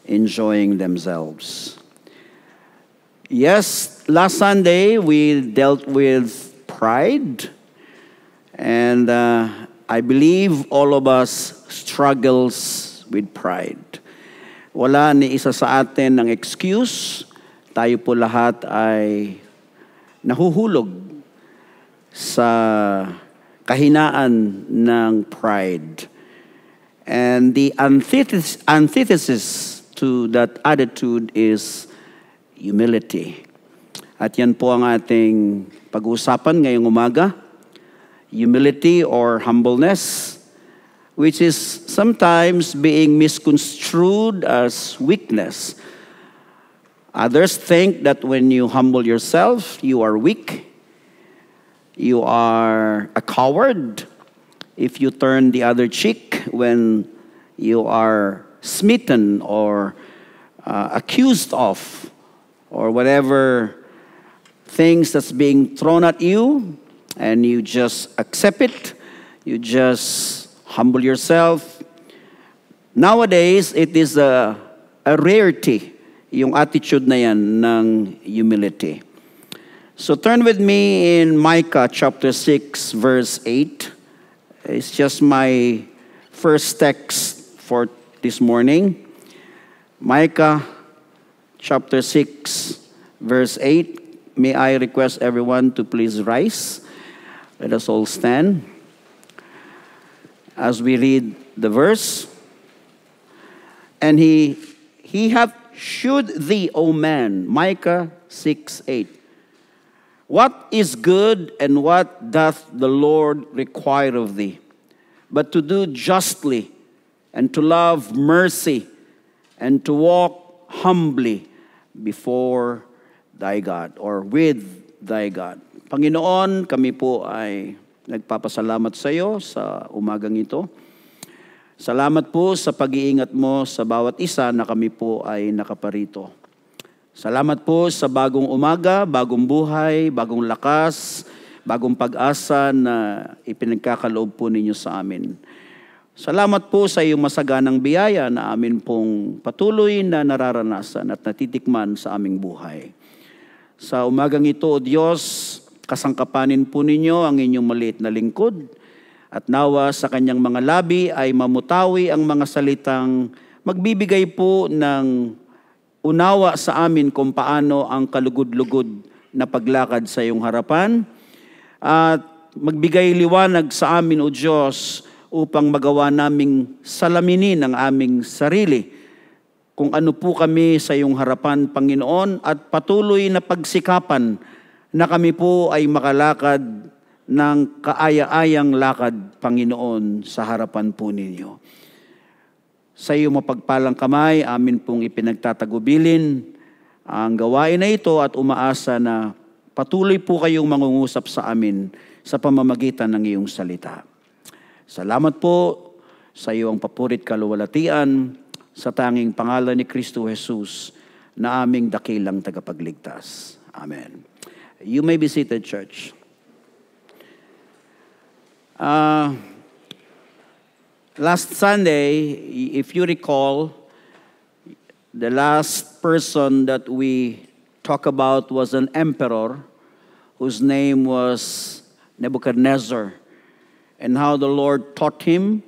enjoying themselves. Yes, last Sunday we dealt with pride. And I believe all of us struggles with pride. Wala ni isa sa atin ng excuse. Tayo po lahat ay nahuhulog sa kahinaan ng pride. And the antithesis to that attitude is humility. At yan po ang ating pag-uusapan ngayong umaga. humility or humbleness, which is sometimes being misconstrued as weakness. Others think that when you humble yourself, you are weak. You are a coward if you turn the other cheek when you are smitten or accused of, or whatever things that's being thrown at you, and you just accept it. You just humble yourself. Nowadays, it is a rarity, yung attitude na yan ng humility. So turn with me in Micah chapter 6, verse 8. It's just my first text for this morning. Micah chapter 6, verse 8. May I request everyone to please rise. Let us all stand as we read the verse. And he hath shewed thee, O man, Micah 6, 8. What is good and what doth the Lord require of thee, but to do justly and to love mercy and to walk humbly before thy God, or with thy God. Panginoon, kami po ay nagpapasalamat sa iyo sa umagang ito. Salamat po sa pag-iingat mo sa bawat isa na kami po ay nakaparito. Salamat po sa bagong umaga, bagong buhay, bagong lakas, bagong pag-asa na ipinagkakaloob po ninyo sa amin. Salamat po sa iyong masaganang biyaya na amin pong patuloy na nararanasan at natitikman sa aming buhay. Sa umagang ito, O Diyos, kasangkapanin po ninyo ang inyong maliit na lingkod, at nawa sa kanyang mga labi ay mamutawi ang mga salitang magbibigay po ng unawa sa amin kung paano ang kalugod-lugod na paglakad sa iyong harapan, at magbigay liwanag sa amin, O Diyos, upang magawa naming salaminin ang aming sarili kung ano po kami sa iyong harapan, Panginoon, at patuloy na pagsikapan na kami po ay makalakad ng kaaya-ayang lakad, Panginoon, sa harapan po ninyo. Sa iyong mapagpalang kamay, amin pong ipinagtatagubilin ang gawain na ito, at umaasa na patuloy po kayong mangungusap sa amin sa pamamagitan ng iyong salita. Salamat po sa iyong papurit kaluwalhatian, sa tanging pangalan ni Kristo Jesus na aming dakilang tagapagligtas. Amen. You may be seated, church. Last Sunday, if you recall, the last person that we talked about was an emperor whose name was Nebuchadnezzar, and how the Lord taught him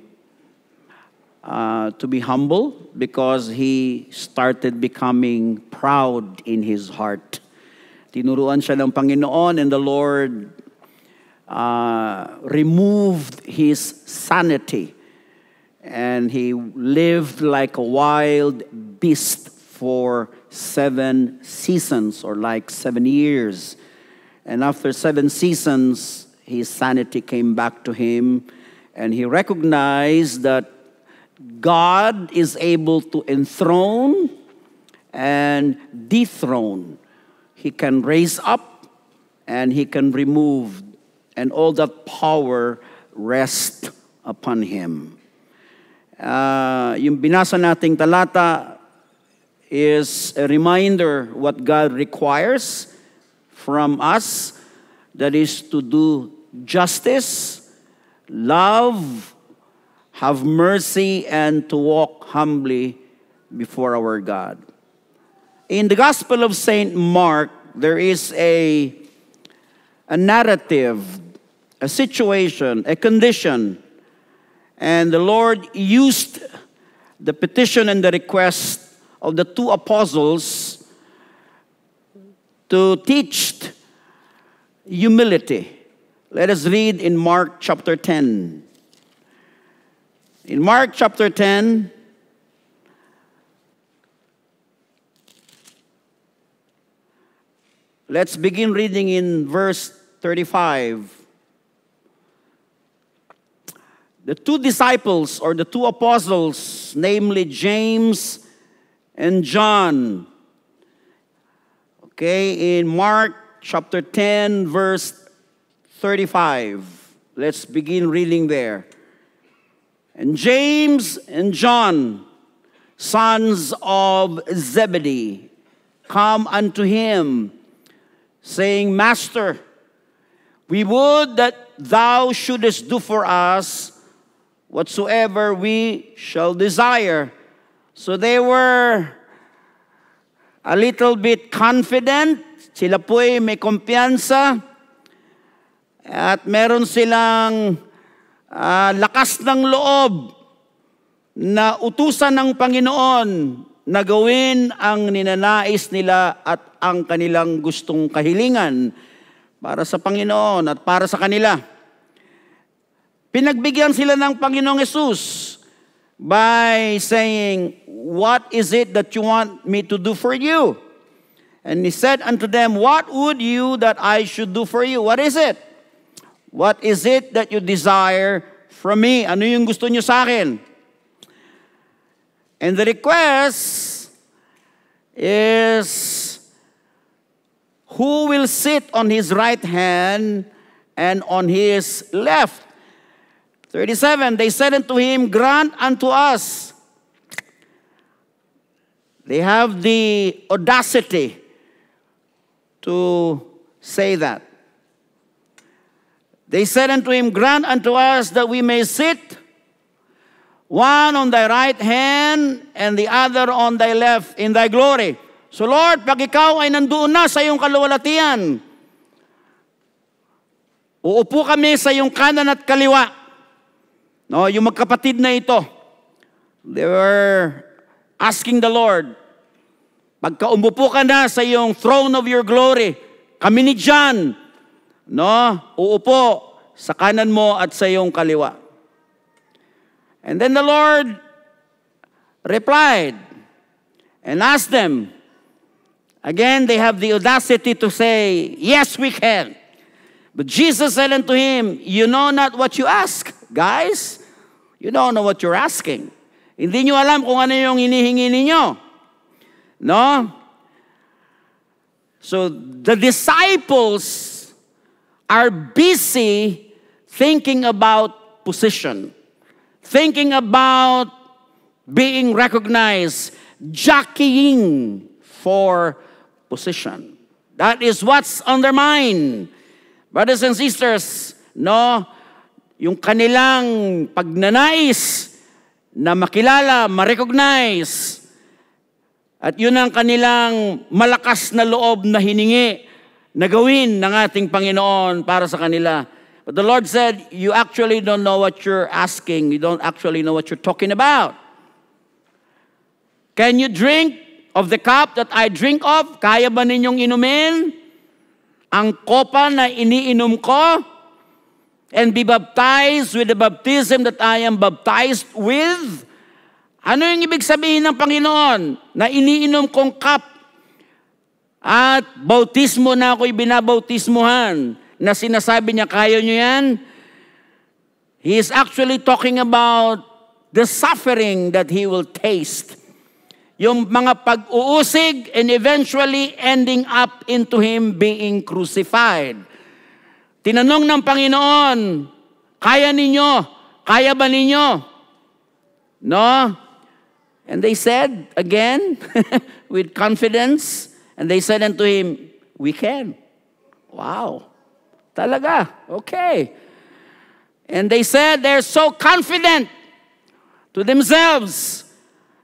to be humble because he started becoming proud in his heart. Tinuruan siya ng Panginoon, and the Lord removed his sanity, and he lived like a wild beast for 7 seasons, or like 7 years. And after 7 seasons, his sanity came back to him, and he recognized that God is able to enthrone and dethrone. He can raise up and he can remove, and all that power rests upon him. Yung binasa nating talata is a reminder what God requires from us, that is to do justice, love, have mercy, and to walk humbly before our God. In the Gospel of St. Mark, there is a narrative, a situation, a condition, and the Lord used the petition and the request of the 2 apostles to teach humility. Let us read in Mark chapter 10. In Mark chapter 10, let's begin reading in verse 35. the two disciples or the two apostles, namely James and John. Okay, in Mark chapter 10, verse 35. Let's begin reading there. And James and John, sons of Zebedee, come unto him, saying, Master, we would that thou shouldest do for us whatsoever we shall desire. So they were a little bit confident. Sila po'y may kumpiyansa. At meron silang lakas ng loob na utusan ng Panginoon na gawin ang ninanais nila at ang kanilang gustong kahilingan para sa Panginoon at para sa kanila. Pinagbigyan sila ng Panginoong Yesus by saying, What is it that you want me to do for you? And he said unto them, What would you that I should do for you? What is it? What is it that you desire from me? Ano yung gusto niyo sa akin? And the request is, who will sit on his right hand and on his left? 37, they said unto him, Grant unto us. They have the audacity to say that. They said unto him, Grant unto us that we may sit one on thy right hand and the other on thy left in thy glory. So Lord, pag ikaw ay nandoon na sa iyong kaluwalhatian, uupo kami sa iyong kanan at kaliwa. No, yung magkapatid na ito, they were asking the Lord, pagka umupo ka na sa iyong throne of your glory, kami ni John, no, uupo sa kanan mo at sa iyong kaliwa. And then the Lord replied and asked them, again, they have the audacity to say, Yes, we can. But Jesus said unto him, You know not what you ask. Guys, you don't know what you're asking. Hindi nyo alam kung ano yung hinihingi ninyo. No? So the disciples are busy thinking about position, thinking about being recognized, jockeying for position. That is what's on their mind. Brothers and sisters, no, yung kanilang pagnanais na makilala, ma-recognize, at yun ang kanilang malakas na loob na hiningi na gawin ng ating Panginoon para sa kanila. But the Lord said, you actually don't know what you're asking. You don't actually know what you're talking about. Can you drink of the cup that I drink of? Kaya ba ninyong inumin ang kopa na iniinom ko? And be baptized with the baptism that I am baptized with? Ano yung ibig sabihin ng Panginoon na iniinom kong cup? At bautismo na ako'y binabautismuhan na sinasabi niya, kaya niyo yan? He is actually talking about the suffering that he will taste. Yung mga pag-uusig and eventually ending up into him being crucified. Tinanong ng Panginoon, kaya ninyo? Kaya ba ninyo? No? And they said, again, with confidence, and they said unto him, We can. Wow. Talaga. Okay. And they said they're so confident to themselves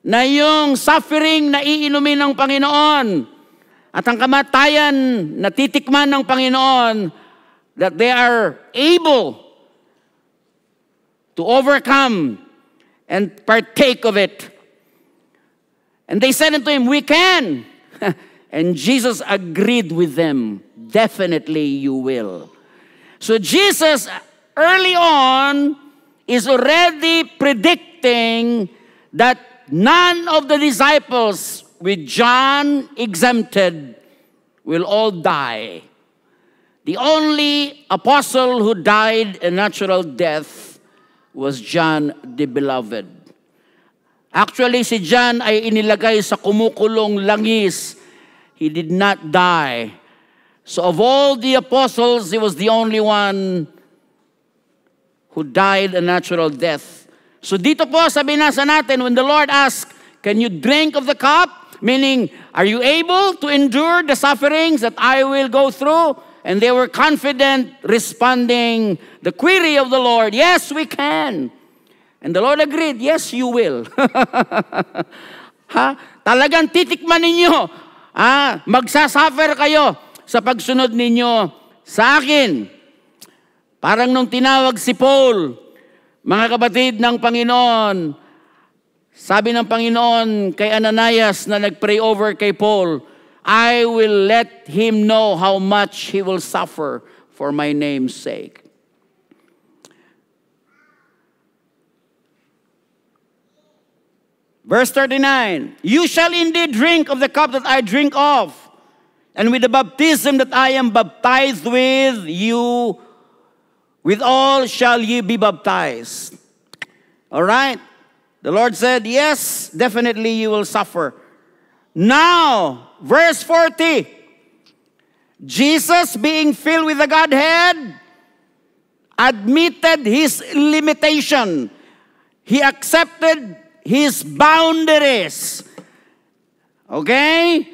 na yung suffering na iinumin ng Panginoon at ang kamatayan na titikman ng Panginoon that they are able to overcome and partake of it. And they said unto him, We can. And Jesus agreed with them. Definitely you will. So Jesus, early on, is already predicting that none of the disciples, with John exempted, will all die. The only apostle who died a natural death was John the Beloved. Actually, si John ay inilagay sa kumukulong langis. He did not die. So of all the apostles, he was the only one who died a natural death. So dito po sabi na sa natin, when the Lord asked, can you drink of the cup? Meaning, are you able to endure the sufferings that I will go through? And they were confident, responding the query of the Lord, yes, we can. And the Lord agreed, yes, you will. Ha? Talagang titikman ninyo. Ah, magsasuffer kayo sa pagsunod ninyo sa akin. Parang nung tinawag si Paul, mga kapatid ng Panginoon, sabi ng Panginoon kay Ananias na nag-pray over kay Paul, I will let him know how much he will suffer for my name's sake. Verse 39, you shall indeed drink of the cup that I drink of, and with the baptism that I am baptized with, you, with all shall ye be baptized. All right? The Lord said, yes, definitely you will suffer. Now, verse 40, Jesus, being filled with the Godhead, admitted his limitation. He accepted his boundaries. Okay?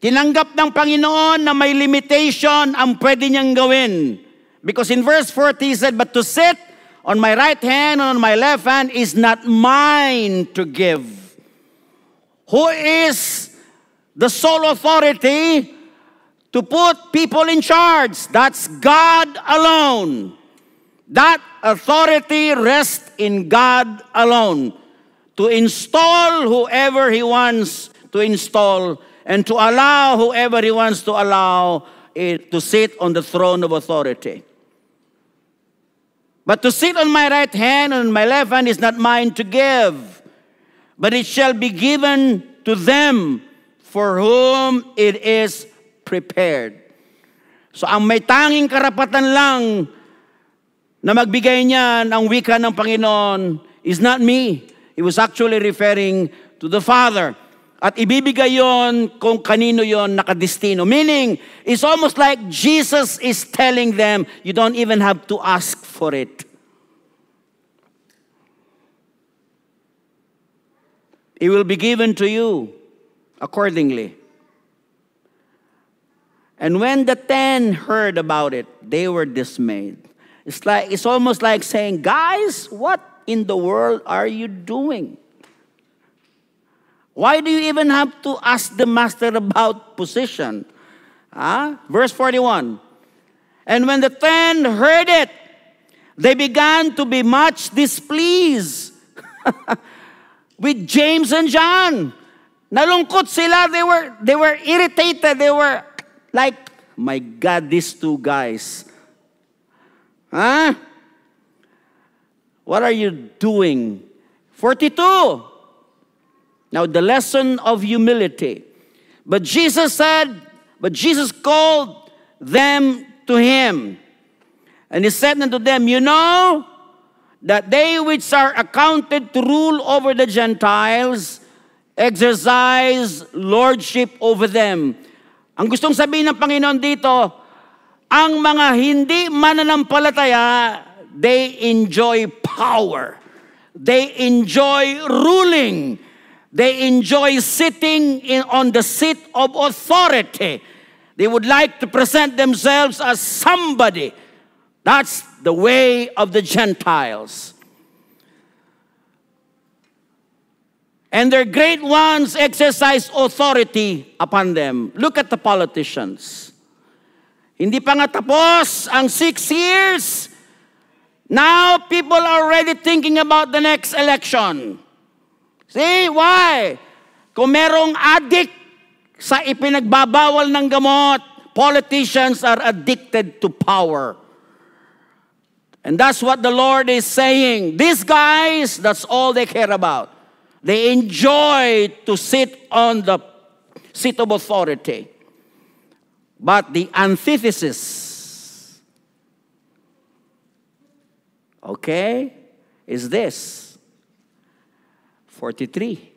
Tinanggap ng Panginoon na may limitation ang pwede niyang gawin. Because in verse 40, he said, but to sit on my right hand and on my left hand is not mine to give. Who is the sole authority to put people in charge? That's God alone. That authority rests in God alone to install whoever He wants to install and to allow whoever He wants to allow it to sit on the throne of authority. But to sit on my right hand and on my left hand is not mine to give, but it shall be given to them for whom it is prepared. So ang may tanging karapatan lang na magbigay niyan ang wika ng Panginoon is not me. It was actually referring to the Father. At ibibigay yon kung kanino yon nakadestino. Meaning, it's almost like Jesus is telling them, you don't even have to ask for it. It will be given to you accordingly. And when the 10 heard about it, they were dismayed. It's almost like saying, guys, what in the world are you doing? Why do you even have to ask the master about position? Huh? Verse 41. And when the 10 heard it, they began to be much displeased with James and John. Nalungkot sila. They were irritated. They were like, my God, these two guys. Huh? What are you doing? 42. Now the lesson of humility. But Jesus called them to him. And he said unto them, you know that they which are accounted to rule over the Gentiles exercise lordship over them. Ang gustong sabihin ng Panginoon dito, ang mga hindi mananampalataya, they enjoy power. They enjoy ruling. They enjoy sitting on the seat of authority. They would like to present themselves as somebody. That's the way of the Gentiles. And their great ones exercise authority upon them. Look at the politicians. Hindi pa nga tapos ang 6 years. Now, people are already thinking about the next election. See? Why? Kung merong addict sa ipinagbabawal ng gamot, politicians are addicted to power. And that's what the Lord is saying. These guys, that's all they care about. They enjoy to sit on the seat of authority. But the antithesis okay, is this. 43.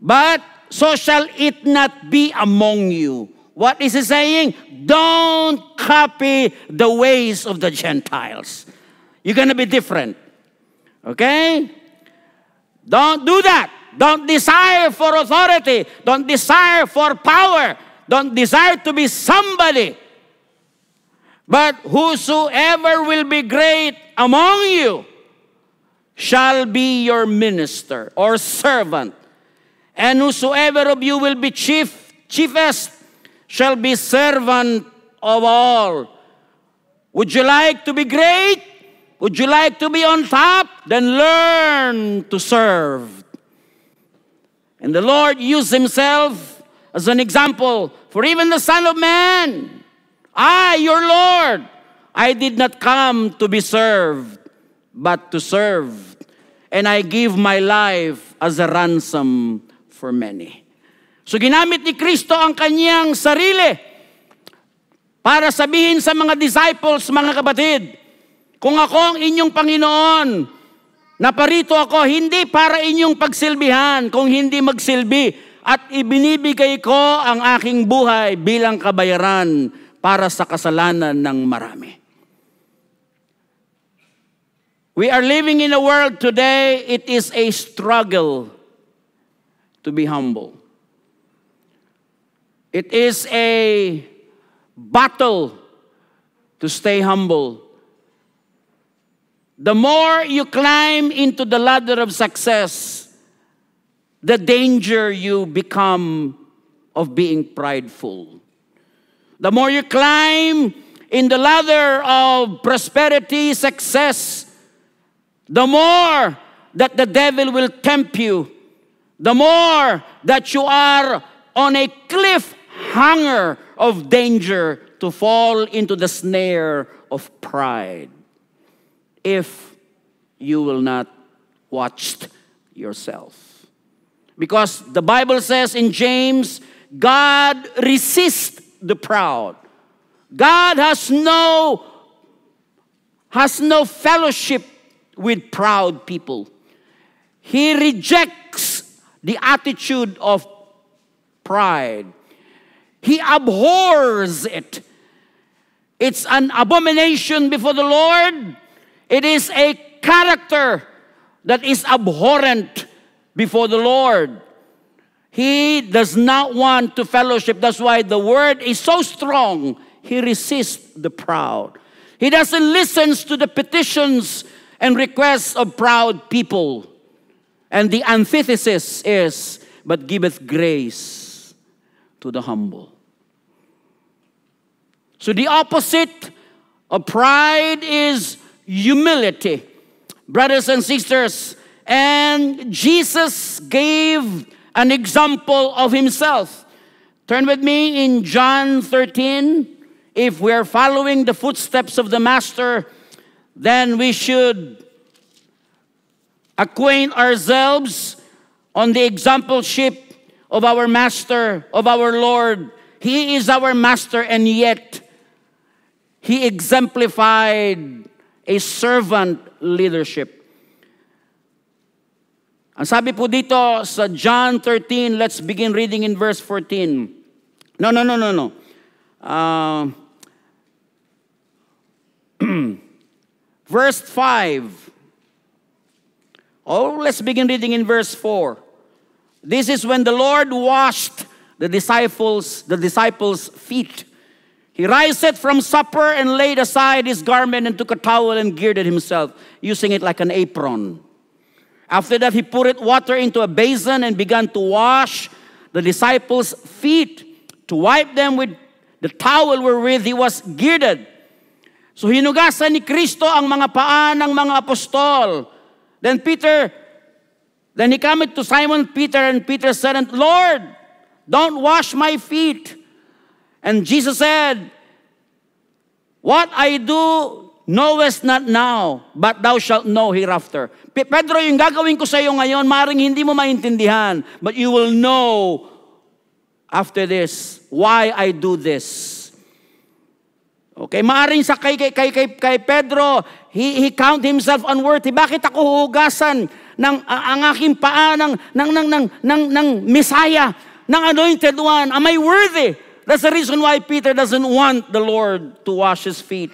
But so shall it not be among you. What is he saying? Don't copy the ways of the Gentiles. You're going to be different. Okay? Don't do that. Don't desire for authority. Don't desire for power. Don't desire to be somebody. But whosoever will be great among you shall be your minister or servant. And whosoever of you will be chiefest, shall be servant of all. Would you like to be great? Would you like to be on top? Then learn to serve. And the Lord used himself as an example. For even the Son of Man, I, your Lord, I did not come to be served, but to serve. And I give my life as a ransom for many. So ginamit ni Kristo ang kanyang sarili para sabihin sa mga disciples, mga kapatid, kung ako ang inyong Panginoon, naparito ako hindi para inyong pagsilbihan, kung hindi magsilbi, at ibinibigay ko ang aking buhay bilang kabayaran para sa kasalanan ng marami. We are living in a world today, it is a struggle to be humble. It is a battle to stay humble. The more you climb into the ladder of success, the danger you become of being prideful. The more you climb in the ladder of prosperity, success, the more that the devil will tempt you, the more that you are on a cliffhanger of danger to fall into the snare of pride if you will not watch yourself. Because the Bible says in James, God resists the proud. God has no fellowship with proud people. He rejects the attitude of pride. He abhors it. It's an abomination before the Lord. It is a character that is abhorrent before the Lord. He does not want to fellowship. That's why the word is so strong. He resists the proud. He doesn't listen to the petitions and requests of proud people. And the antithesis is, but giveth grace to the humble. So the opposite of pride is humility. Brothers and sisters, and Jesus gave an example of himself. Turn with me in John 13. If we're following the footsteps of the Master, then we should acquaint ourselves on the exampleship of our Master, of our Lord. He is our Master, and yet he exemplified a servant leadership. Ang sabi po dito sa John 13, let's begin reading in verse 14. No. Verse 5. Oh, let's begin reading in verse 4. This is when the Lord washed the disciples' feet. He riseth from supper and laid aside his garment and took a towel and girded himself, using it like an apron. After that, he poured water into a basin and began to wash the disciples' feet, to wipe them with the towel wherewith he was girded. So hinugasan ni Kristo ang mga paa ng mga apostol. Then he cometh to Simon Peter, and Peter said, Lord, don't wash my feet. And Jesus said, what I do knowest not now, but thou shalt know hereafter. Pedro, yung gagawin ko sa iyo ngayon, maring hindi mo maintindihan, but you will know after this why I do this. Okay, maaring sa kay Pedro, he count himself unworthy. Bakit ako huhugasan ng ang aking paa ng Messiah, ng anointed one? Am I worthy? That's the reason why Peter doesn't want the Lord to wash his feet.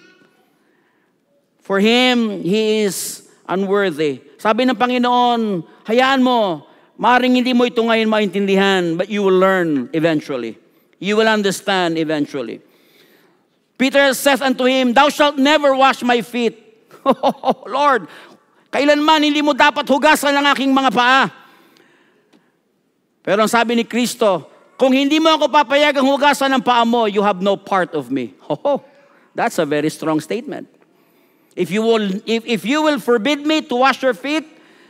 For him, he is unworthy. Sabi ng Panginoon, hayaan mo, maaring hindi mo ito ngayon maintindihan, but you will learn eventually. You will understand eventually. Peter saith unto him, thou shalt never wash my feet. Lord, kailanman hindi mo dapat hugasan ang aking mga paa. Pero ang sabi ni Kristo, kung hindi mo ako papayagang hugasan ng paa mo, you have no part of me. Oh, that's a very strong statement. If you will forbid me to wash your feet,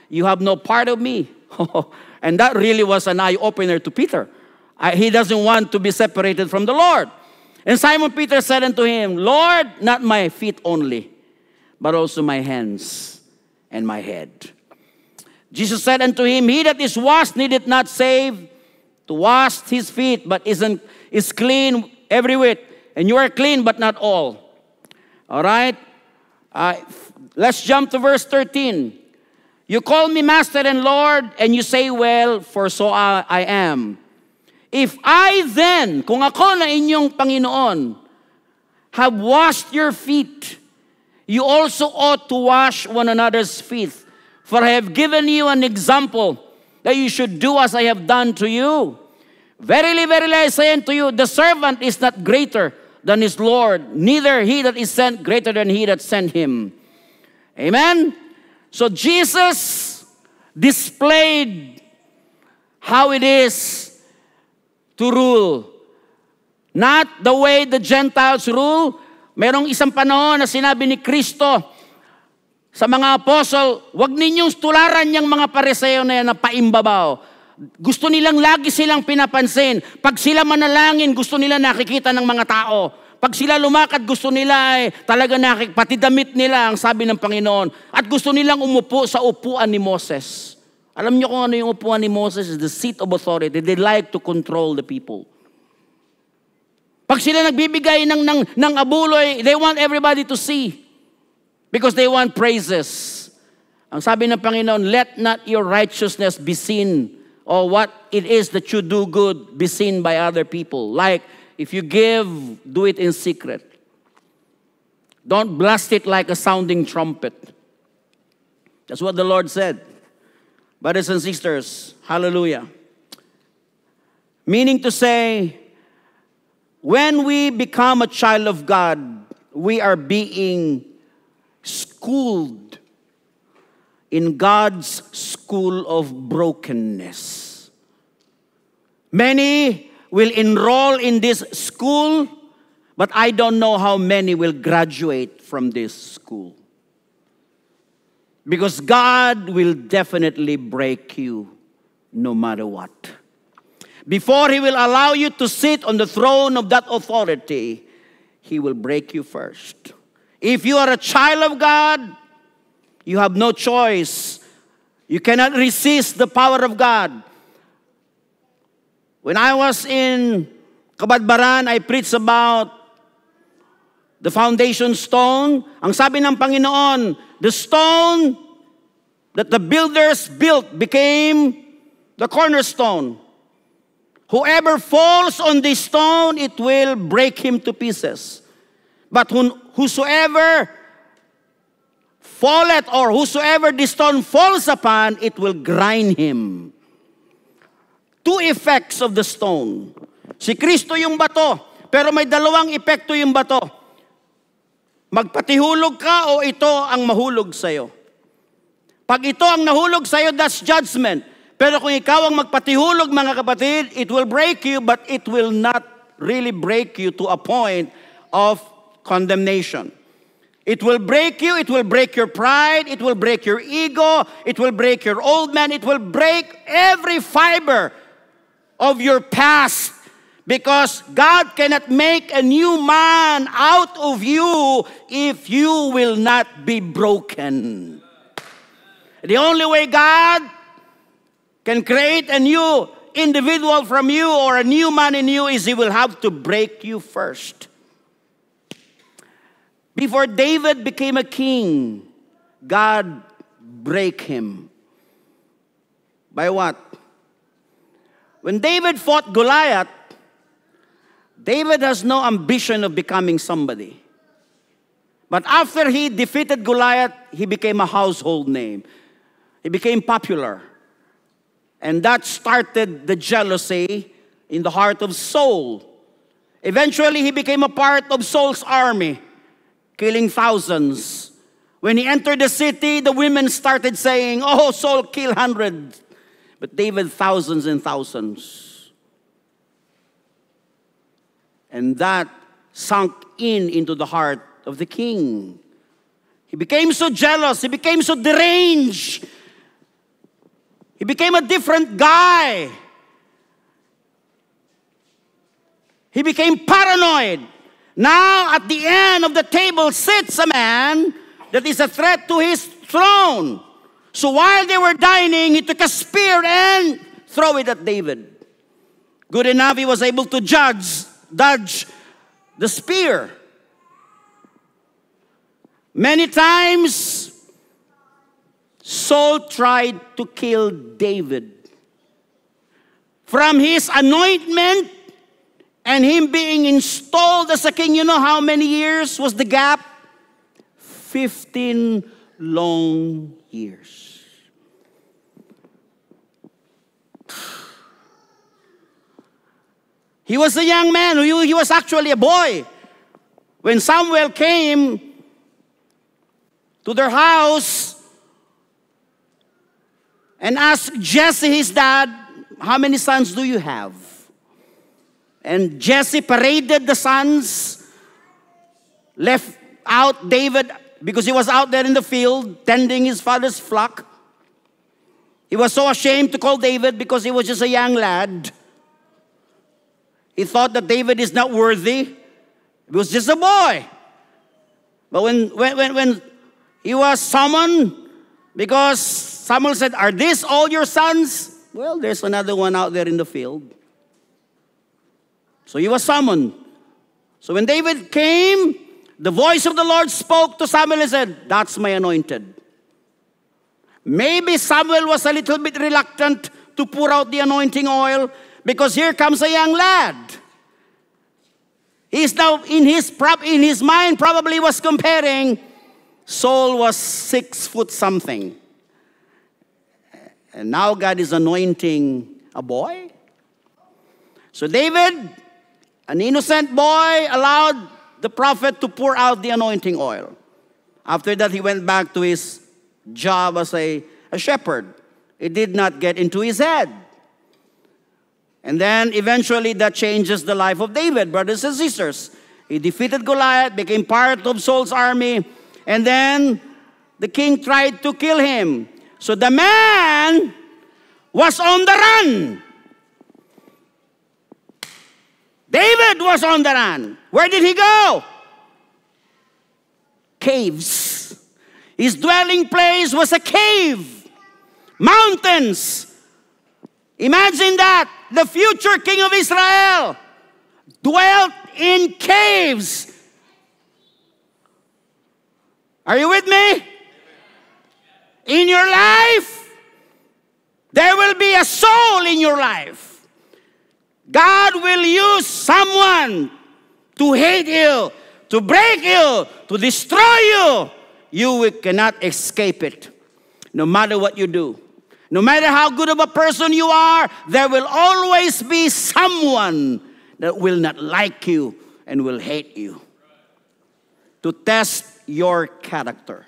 you have no part of me. Oh, and that really was an eye-opener to Peter. He doesn't want to be separated from the Lord. And Simon Peter said unto him, Lord, not my feet only, but also my hands and my head. Jesus said unto him, he that is washed needeth not save to wash his feet, but is clean every whit. And you are clean, but not all. All right? Let's jump to verse 13. You call me Master and Lord, and you say, well, for so I am. If I then, kung ako na inyong Panginoon, have washed your feet, you also ought to wash one another's feet. For I have given you an example that you should do as I have done to you. Verily, verily, I say unto you, the servant is not greater than his Lord, neither he that is sent greater than he that sent him. Amen? So Jesus displayed how it is to rule. Not the way the Gentiles rule. Merong isang panahon na sinabi ni Kristo sa mga apostol, huwag ninyong tularan yung mga Pariseo na yan na paimbabaw. Gusto nilang lagi silang pinapansin. Pag sila manalangin, gusto nila nakikita ng mga tao. Pag sila lumakad, gusto nila ay talaga nakikita. Pati damit nila, ang sabi ng Panginoon. At gusto nilang umupo sa upuan ni Moses. Alam niyo kung ano yung upuan ni Moses? It's the seat of authority. They like to control the people. Pag sila nagbibigay ng abuloy, they want everybody to see. Because they want praises. Ang sabi ng Panginoon, let not your righteousness be seen, or what it is that you do good be seen by other people. Like, if you give, do it in secret. Don't blast it like a sounding trumpet. That's what the Lord said. Brothers and sisters, hallelujah. Meaning to say, when we become a child of God, we are being schooled in God's school of brokenness. Many will enroll in this school, but I don't know how many will graduate from this school. Because God will definitely break you no matter what. Before He will allow you to sit on the throne of that authority, He will break you first. If you are a child of God, you have no choice. You cannot resist the power of God. When I was in Kabadbaran, I preached about the foundation stone. Ang sabi ng Panginoon, the stone that the builders built became the cornerstone. Whoever falls on this stone, it will break him to pieces. But whosoever falleth, or whosoever this stone falls upon, it will grind him. Two effects of the stone. Si Kristo yung bato, pero may dalawang epekto yung bato. Magpatihulog ka o ito ang mahulog sa'yo. Pag ito ang nahulog sa'yo, that's judgment. Pero kung ikaw ang magpatihulog, mga kapatid, it will break you, but it will not really break you to a point of condemnation. It will break you. It will break your pride. It will break your ego. It will break your old man. It will break every fiber of your past, because God cannot make a new man out of you if you will not be broken. The only way God can create a new individual from you, or a new man in you, is He will have to break you first. Before David became a king, God broke him. By what? When David fought Goliath, David has no ambition of becoming somebody. But after he defeated Goliath, he became a household name. He became popular. And that started the jealousy in the heart of Saul. Eventually, he became a part of Saul's army, killing thousands. When he entered the city, the women started saying, "Oh, Saul killed hundreds." But David, thousands and thousands. And that sunk in into the heart of the king. He became so jealous. He became so deranged. He became a different guy. He became paranoid. Now at the end of the table sits a man that is a threat to his throne. So while they were dining, he took a spear and threw it at David. Good enough, he was able to dodge the spear. Many times, Saul tried to kill David. From his anointment and him being installed as a king, you know how many years was the gap? 15 long years. He was a young man. He was actually a boy. When Samuel came to their house and asked Jesse, his dad, "How many sons do you have?" And Jesse paraded the sons, left out David, because he was out there in the field tending his father's flock. He was so ashamed to call David because he was just a young lad. He thought that David is not worthy. He was just a boy. But when he was summoned, because Samuel said, "Are these all your sons?" "Well, there's another one out there in the field." So he was summoned. So when David came, the voice of the Lord spoke to Samuel and said, "That's my anointed." Maybe Samuel was a little bit reluctant to pour out the anointing oil because here comes a young lad. He's now in his mind probably was comparing. Saul was 6 foot something. And now God is anointing a boy. So David, an innocent boy, allowed the prophet to pour out the anointing oil. After that, he went back to his job as a shepherd. It did not get into his head. And then eventually that changes the life of David, brothers and sisters. He defeated Goliath, became part of Saul's army, and then the king tried to kill him. So the man was on the run. David was on the run. Where did he go? Caves. His dwelling place was a cave. Mountains. Imagine that. The future king of Israel dwelt in caves. Are you with me? In your life, there will be a soul in your life. God will use someone to hate you, to break you, to destroy you. You cannot escape it, no matter what you do. No matter how good of a person you are, there will always be someone that will not like you and will hate you. To test your character.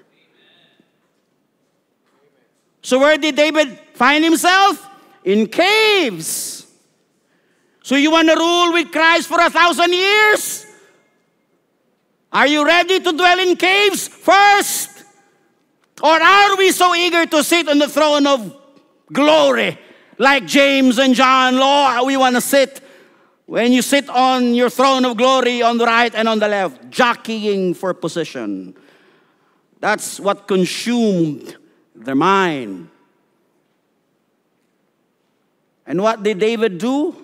So where did David find himself? In caves. So you want to rule with Christ for 1,000 years? Are you ready to dwell in caves first? Or are we so eager to sit on the throne of glory? Like James and John, Lord, we want to sit. When you sit on your throne of glory on the right and on the left, jockeying for position. That's what consumed their mind. And what did David do?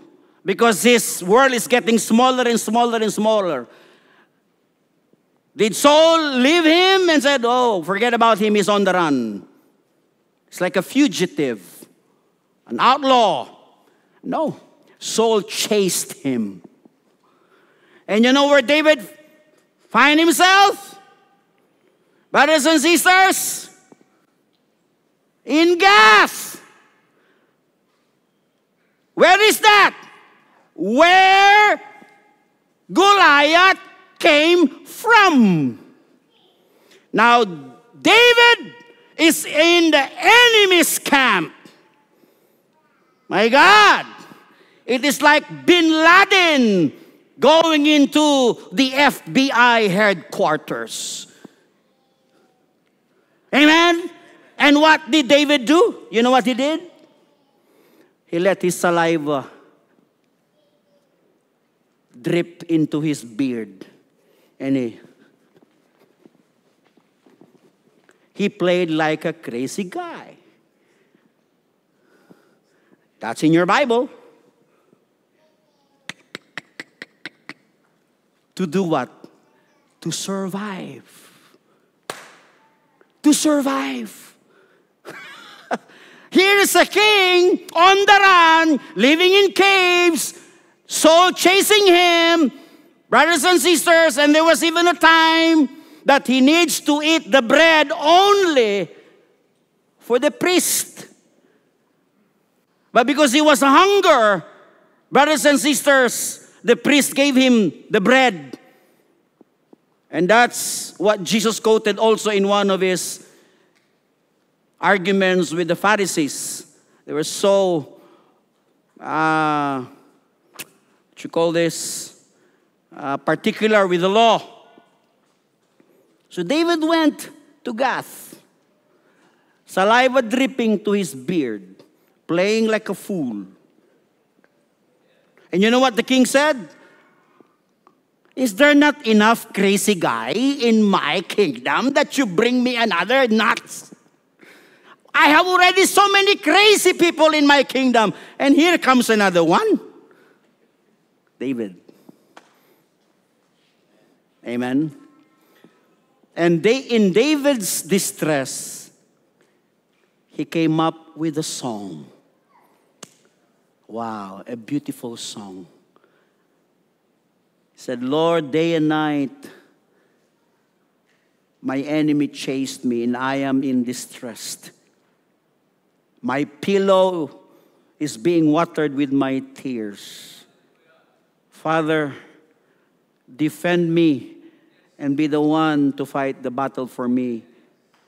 Because this world is getting smaller and smaller and smaller. Did Saul leave him and said, oh, forget about him, he's on the run? It's like a fugitive, an outlaw. No, Saul chased him. And you know where David find himself? Brothers and sisters, in Gath. Where is that? Where Goliath came from. Now, David is in the enemy's camp. My God, it is like Bin Laden going into the FBI headquarters. Amen? And what did David do? You know what he did? He let his saliva drip into his beard. And he played like a crazy guy. That's in your Bible. To do what? To survive. To survive. Here is a king on the run, living in caves, Saul chasing him. Brothers and sisters, and there was even a time that he needs to eat the bread only for the priest. But because he was a hunger, brothers and sisters, the priest gave him the bread. And that's what Jesus quoted also in one of his arguments with the Pharisees. They were so, what you call this? Particular with the law. So David went to Gath, saliva dripping to his beard, playing like a fool. And you know what the king said? Is there not enough crazy guy in my kingdom that you bring me another nuts? I have already so many crazy people in my kingdom, and here comes another one. David. Amen. And in David's distress, he came up with a song. Wow, a beautiful song. He said, Lord, day and night, my enemy chased me, and I am in distress. My pillow is being watered with my tears. Father, defend me. And be the one to fight the battle for me.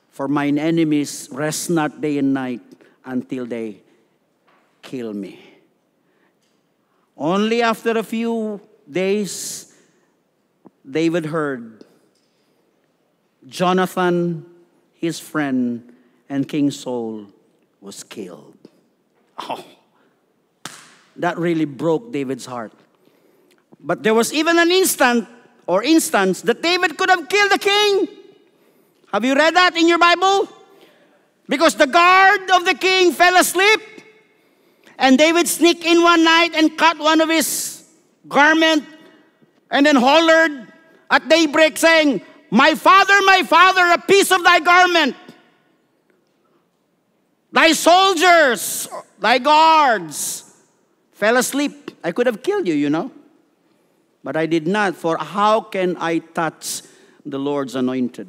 For mine enemies rest not day and night until they kill me. Only after a few days, David heard Jonathan, his friend, and King Saul was killed. Oh, that really broke David's heart. But there was even an instance that David could have killed the king. Have you read that in your Bible? Because the guard of the king fell asleep, and David sneaked in one night and cut one of his garment, and then hollered at daybreak saying, my father, a piece of thy garment. Thy soldiers, thy guards fell asleep. I could have killed you, you know. But I did not, for how can I touch the Lord's anointed?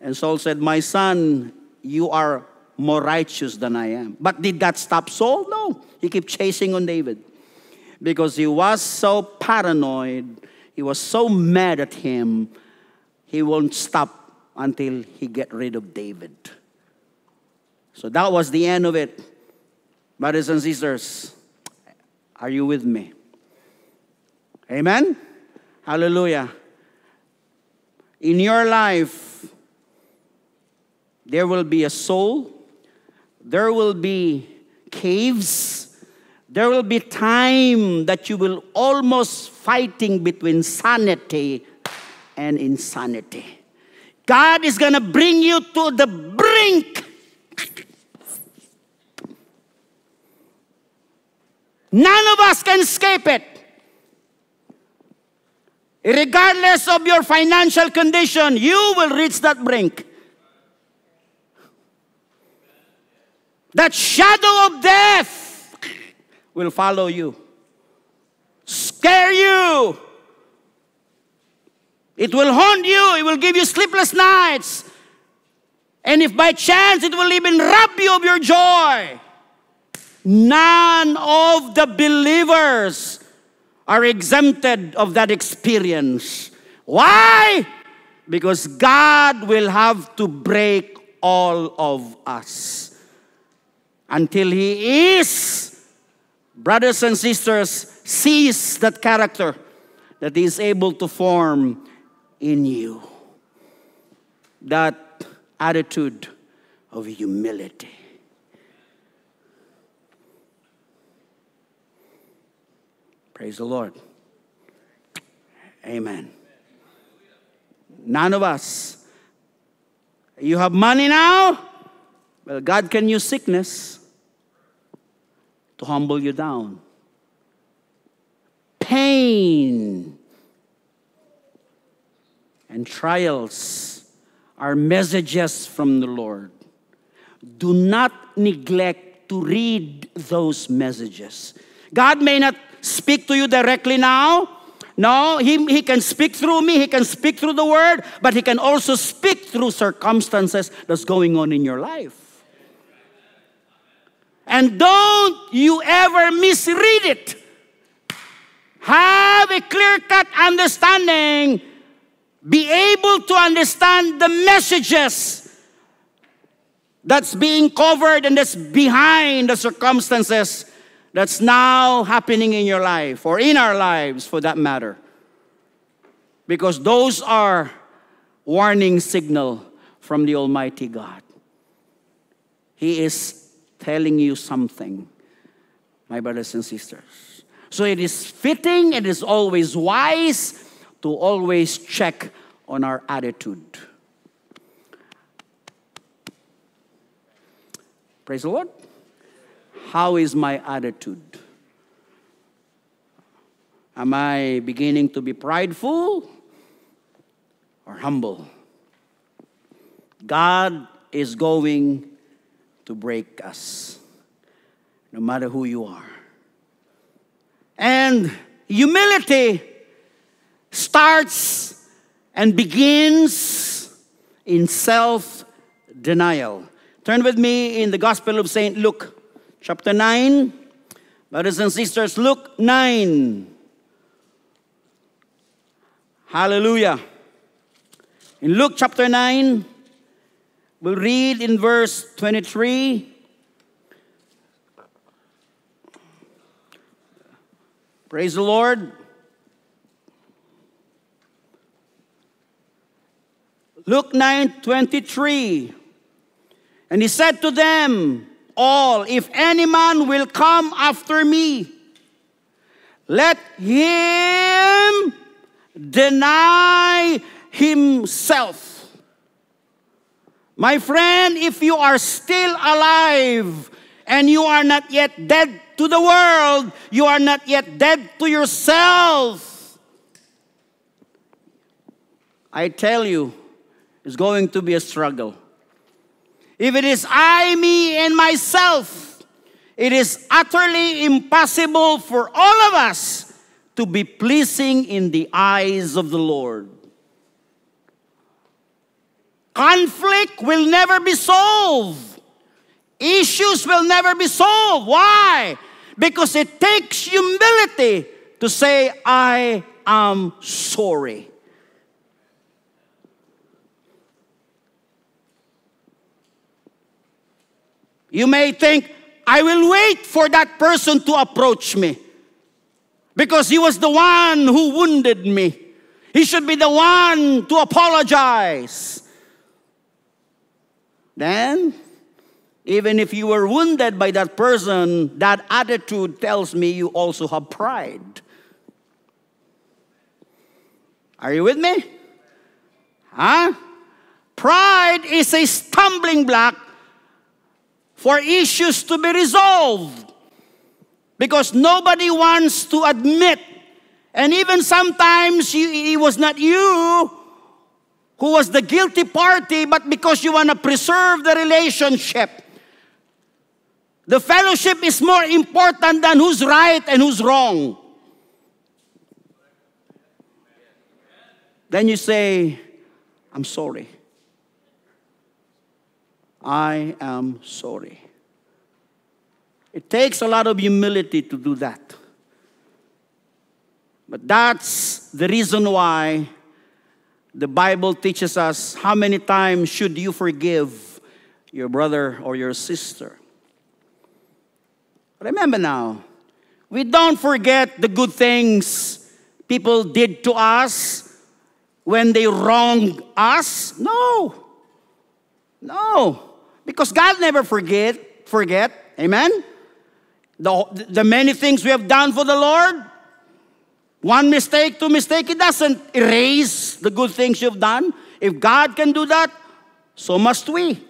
And Saul said, my son, you are more righteous than I am. But did that stop Saul? No. He kept chasing on David. Because he was so paranoid, he was so mad at him, he won't stop until he gets rid of David. So that was the end of it. Brothers and sisters, are you with me? Amen? Hallelujah. In your life, there will be a soul. There will be caves. There will be time that you will almost fighting between sanity and insanity. God is going to bring you to the brink. None of us can escape it. Regardless of your financial condition, you will reach that brink. That shadow of death will follow you, scare you. It will haunt you. It will give you sleepless nights. And if by chance it will even rob you of your joy. None of the believers are exempted of that experience. Why? Because God will have to break all of us until He is, brothers and sisters, sees that character that He is able to form in you. That attitude of humility. Praise the Lord. Amen. None of us. You have money now? Well, God can use sickness to humble you down. Pain and trials are messages from the Lord. Do not neglect to read those messages. God may not speak to you directly now. No, He can speak through me. He can speak through the Word. But He can also speak through circumstances that's going on in your life. And don't you ever misread it. Have a clear-cut understanding. Be able to understand the messages that's being covered and that's behind the circumstances that's now happening in your life or in our lives for that matter. Because those are warning signal from the Almighty God. He is telling you something, my brothers and sisters. So it is fitting, it is always wise to always check on our attitude. Praise the Lord. How is my attitude? Am I beginning to be prideful or humble? God is going to break us, no matter who you are. And humility starts and begins in self-denial. Turn with me in the Gospel of St. Luke, chapter 9. Brothers and sisters, Luke 9. Hallelujah. In Luke chapter 9, we'll read in verse 23. Praise the Lord. Luke 9:23. And He said to them all, if any man will come after me, let him deny himself. My friend, if you are still alive and you are not yet dead to the world, you are not yet dead to yourself. I tell you, it's going to be a struggle. If it is I, me, and myself, it is utterly impossible for all of us to be pleasing in the eyes of the Lord. Conflict will never be solved. Issues will never be solved. Why? Because it takes humility to say, I am sorry. You may think, I will wait for that person to approach me because he was the one who wounded me. He should be the one to apologize. Then, even if you were wounded by that person, that attitude tells me you also have pride. Are you with me? Huh? Pride is a stumbling block for issues to be resolved because nobody wants to admit And even sometimes it was not you who was the guilty party, but because you want to preserve the relationship. The fellowship is more important than who's right and who's wrong. Then you say, I'm sorry. I am sorry. It takes a lot of humility to do that. But that's the reason why the Bible teaches us how many times should you forgive your brother or your sister. Remember now, we don't forget the good things people did to us when they wronged us. No. No. Because God never forget. Amen? The many things we have done for the Lord, one mistake, two mistake, it doesn't erase the good things you've done. If God can do that, so must we. Amen.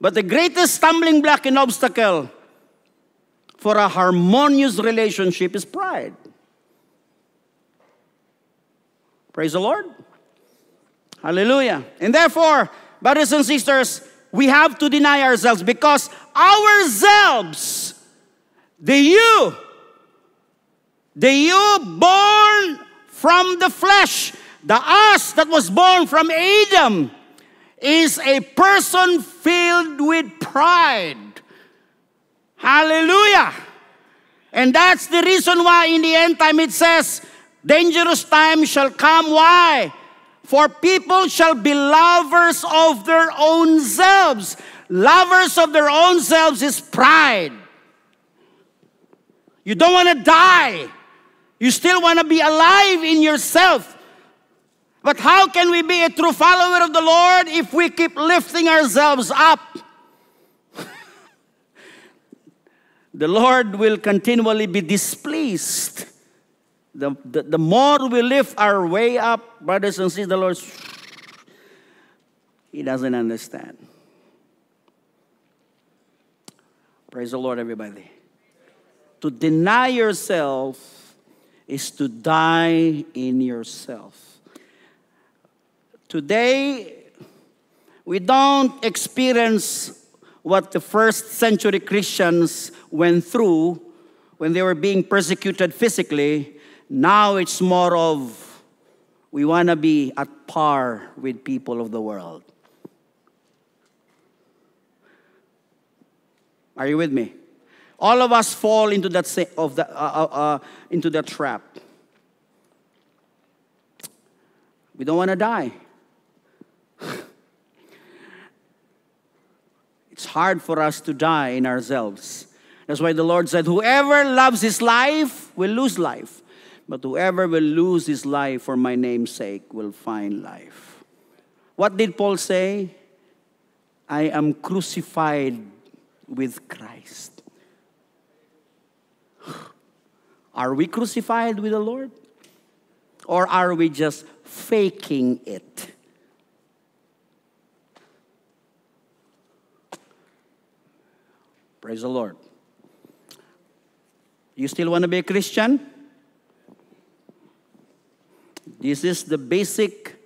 But the greatest stumbling block and obstacle for a harmonious relationship is pride. Praise the Lord. Hallelujah. And therefore, brothers and sisters, we have to deny ourselves, because ourselves, the you born from the flesh, the us that was born from Adam, is a person filled with pride. Hallelujah. And that's the reason why in the end time it says, dangerous times shall come. Why? For people shall be lovers of their own selves. Lovers of their own selves is pride. You don't want to die. You still want to be alive in yourself. But how can we be a true follower of the Lord if we keep lifting ourselves up? The Lord will continually be displeased. The more we lift our way up, brothers and sisters, the Lord, He doesn't understand. Praise the Lord, everybody. To deny yourself is to die in yourself. Today, we don't experience what the first century Christians went through when they were being persecuted physically. Now it's more of, we want to be at par with people of the world. Are you with me? All of us fall into that trap. We don't want to die. It's hard for us to die in ourselves. That's why the Lord said, whoever loves his life will lose life. But whoever will lose his life for my name's sake will find life. What did Paul say? I am crucified with Christ. Are we crucified with the Lord? Or are we just faking it? Praise the Lord. You still want to be a Christian? This is the basic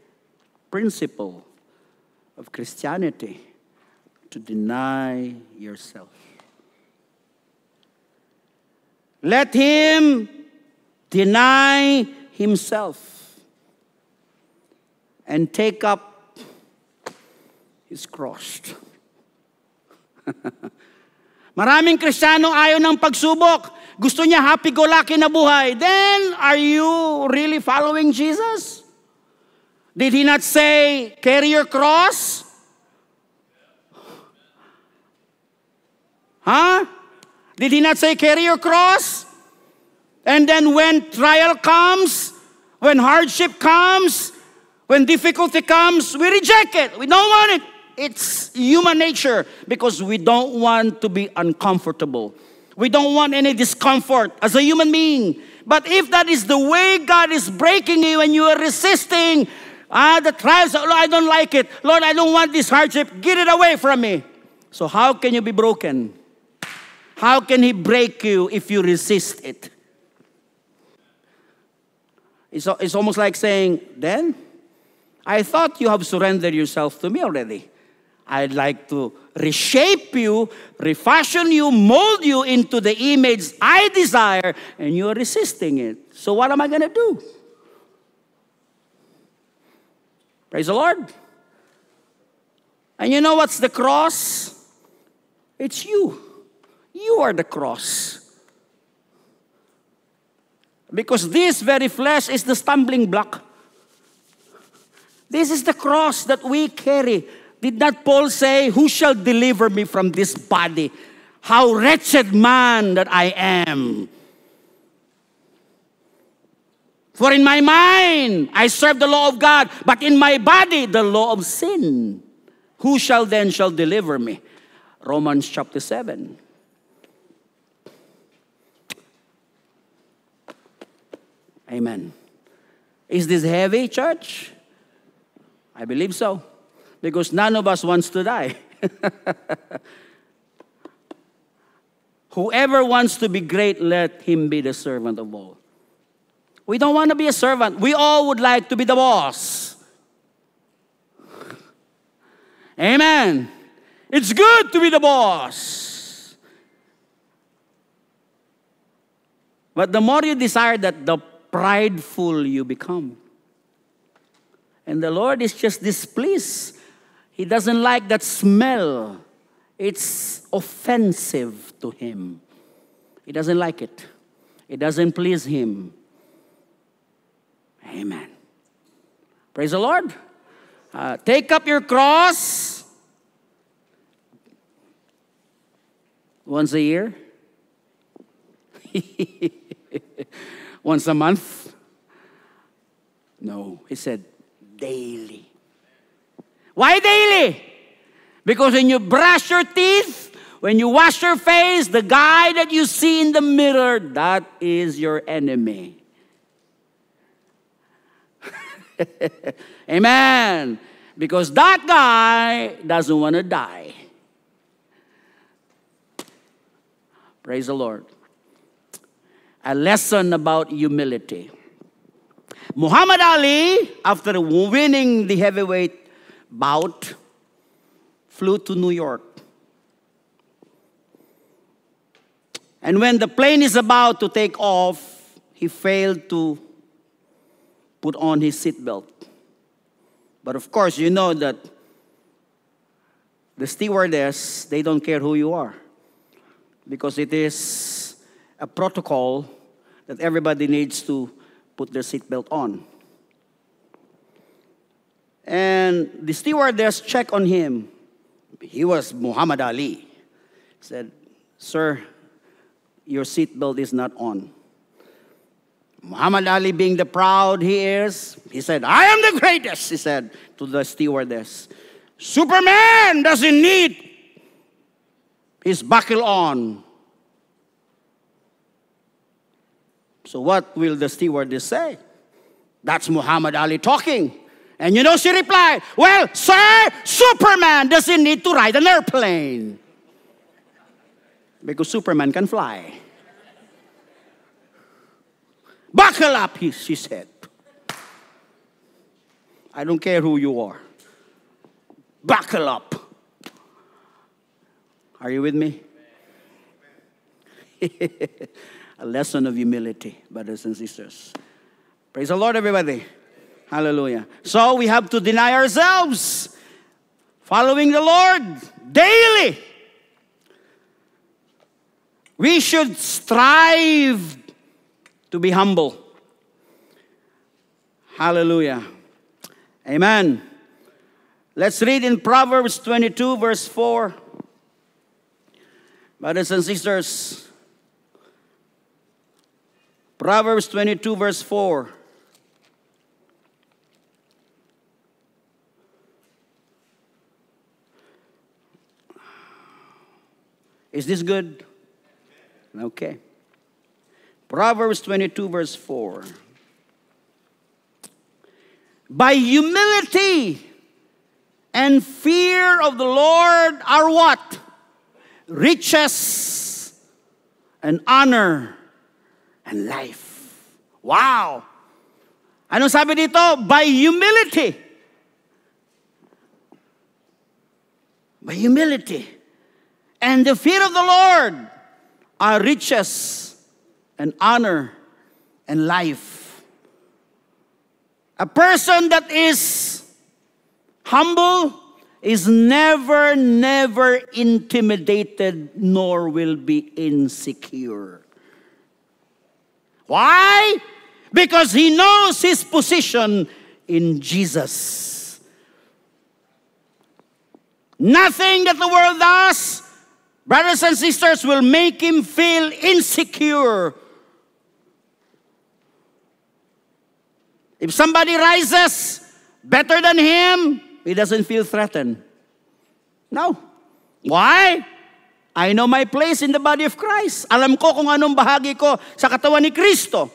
principle of Christianity, to deny yourself. Let him deny himself and take up his cross. Maraming Kristiyano ayaw ng pagsubok. Gusto niya happy-go-lucky na buhay. Then, are you really following Jesus? Did He not say, carry your cross? Huh? Did He not say, carry your cross? And then when trial comes, when hardship comes, when difficulty comes, we reject it. We don't want it. It's human nature, because we don't want to be uncomfortable. We don't want any discomfort as a human being. But if that is the way God is breaking you and you are resisting the trials, Lord, I don't like it. Lord, I don't want this hardship. Get it away from me. So how can you be broken? How can He break you if you resist it? It's almost like saying, then, I thought you have surrendered yourself to me already. I'd like to reshape you, refashion you, mold you into the image I desire, and you're resisting it. So what am I going to do? Praise the Lord. And you know what's the cross? It's you. You are the cross. Because this very flesh is the stumbling block. This is the cross that we carry. Did not Paul say, who shall deliver me from this body? How wretched man that I am. For in my mind, I serve the law of God, but in my body, the law of sin. Who shall then shall deliver me? Romans chapter 7. Amen. Is this heavy, church? I believe so. Because none of us wants to die. Whoever wants to be great, let him be the servant of all. We don't want to be a servant. We all would like to be the boss. Amen. It's good to be the boss. But the more you desire that, the prideful you become. And the Lord is just displeased. He doesn't like that smell. It's offensive to Him. He doesn't like it. It doesn't please Him. Amen. Praise the Lord. Take up your cross once a year. Once a month. No, He said daily. Why daily? Because when you brush your teeth, when you wash your face, the guy that you see in the mirror, that is your enemy. Amen. Because that guy doesn't want to die. Praise the Lord. A lesson about humility. Muhammad Ali, after winning the heavyweight bout, flew to New York. And when the plane is about to take off, he failed to put on his seatbelt. But of course, you know that the stewardess, they don't care who you are. Because it is a protocol that everybody needs to put their seatbelt on. And the stewardess checked on him. He was Muhammad Ali. Said, sir, your seatbelt is not on. Muhammad Ali, being the proud he is, he said, I am the greatest, he said to the stewardess. Superman doesn't need his buckle on. So what will the stewardess say? That's Muhammad Ali talking. And you know, she replied, well, sir, Superman doesn't need to ride an airplane. Because Superman can fly. Buckle up, she said. I don't care who you are. Buckle up. Are you with me? A lesson of humility, brothers and sisters. Praise the Lord, everybody. Hallelujah. So we have to deny ourselves, following the Lord daily. We should strive to be humble. Hallelujah. Amen. Let's read in Proverbs 22, verse 4. Brothers and sisters, Proverbs 22, verse 4. Is this good? Okay. Proverbs 22, verse 4. By humility and fear of the Lord are what? Riches and honor, and life. Wow! Ano sabi dito? By humility. By humility. And the fear of the Lord are riches and honor and life. A person that is humble is never intimidated, nor will be insecure. Why? Because he knows his position in Jesus. Nothing that the world does, brothers and sisters, will make him feel insecure. If somebody rises better than him, he doesn't feel threatened. No. Why? I know my place in the body of Christ. Alam ko kung anong bahagi ko sa katawan ni Kristo.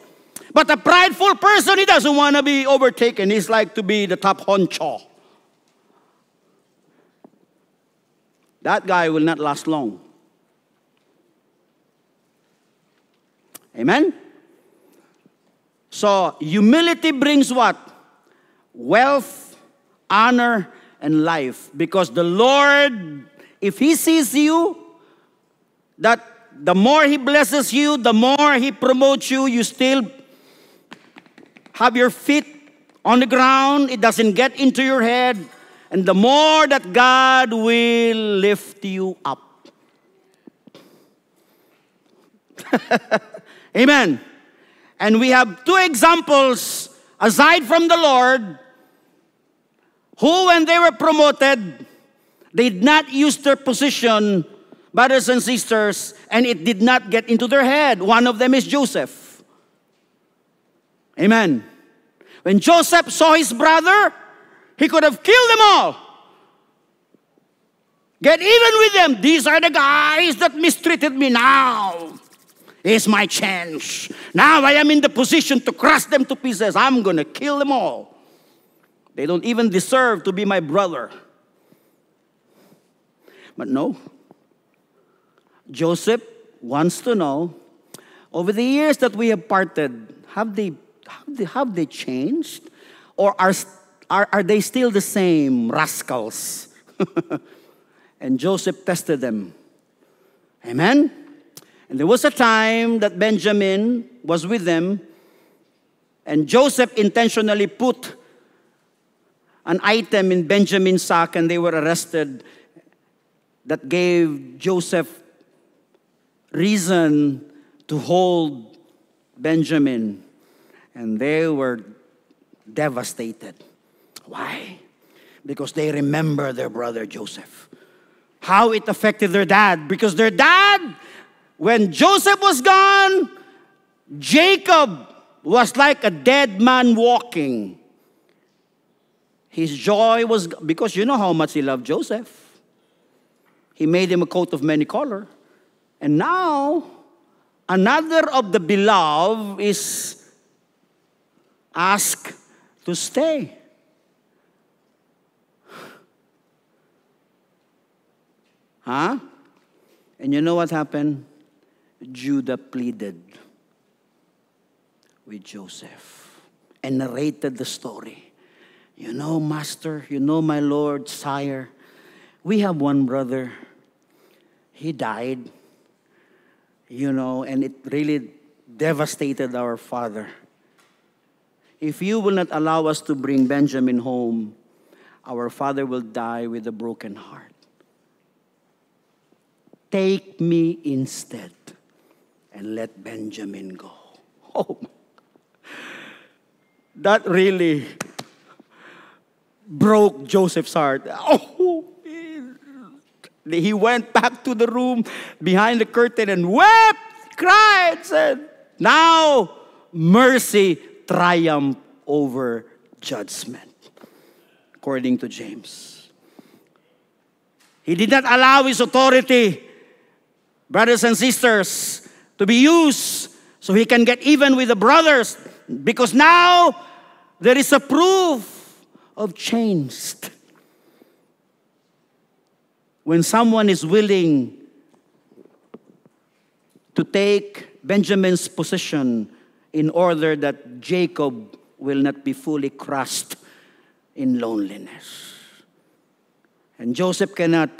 But a prideful person, he doesn't want to be overtaken. He's like to be the top honcho. That guy will not last long. Amen? So, humility brings what? Wealth, honor, and life. Because the Lord, if He sees you, that the more He blesses you, the more He promotes you, you still have your feet on the ground. It doesn't get into your head. And the more that God will lift you up. Amen. And we have two examples aside from the Lord who, when they were promoted, they did not use their position, brothers and sisters, and it did not get into their head. One of them is Joseph. Amen. When Joseph saw his brother, he could have killed them all. Get even with them. These are the guys that mistreated me. Now is my chance. Now I am in the position to crush them to pieces. I'm going to kill them all. They don't even deserve to be my brother. But no. Joseph wants to know, over the years that we have parted, have they changed? Or are they still the same rascals? And Joseph tested them. Amen? And there was a time that Benjamin was with them, and Joseph intentionally put an item in Benjamin's sack, and they were arrested. That gave Joseph reason to hold Benjamin, and they were devastated. Why? Because they remember their brother Joseph, how it affected their dad. Because their dad, when Joseph was gone, Jacob was like a dead man walking. His joy was, because you know how much he loved Joseph. He made him a coat of many colors. And now, another of the beloved is asked to stay. Huh? And you know what happened? Judah pleaded with Joseph and narrated the story. You know, Master, you know, my Lord, Sire, we have one brother. He died. You know, and it really devastated our father. If you will not allow us to bring Benjamin home, our father will die with a broken heart. Take me instead and let Benjamin go. Oh, that really broke Joseph's heart. Oh. He went back to the room behind the curtain and wept, cried, said, now mercy triumphed over judgment, according to James. He did not allow his authority, brothers and sisters, to be used so he can get even with the brothers, because now there is a proof of changed. When someone is willing to take Benjamin's position in order that Jacob will not be fully crushed in loneliness. And Joseph cannot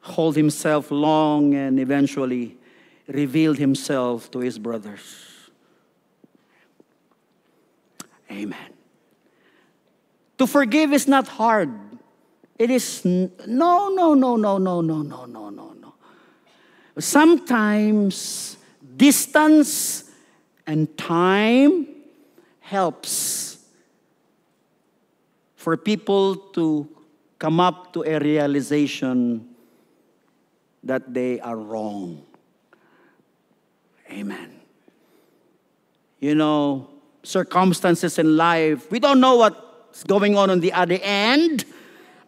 hold himself long and eventually revealed himself to his brothers. Amen. To forgive is not hard. It is no. Sometimes distance and time helps for people to come up to a realization that they are wrong. Amen. You know, circumstances in life, we don't know what's going on the other end,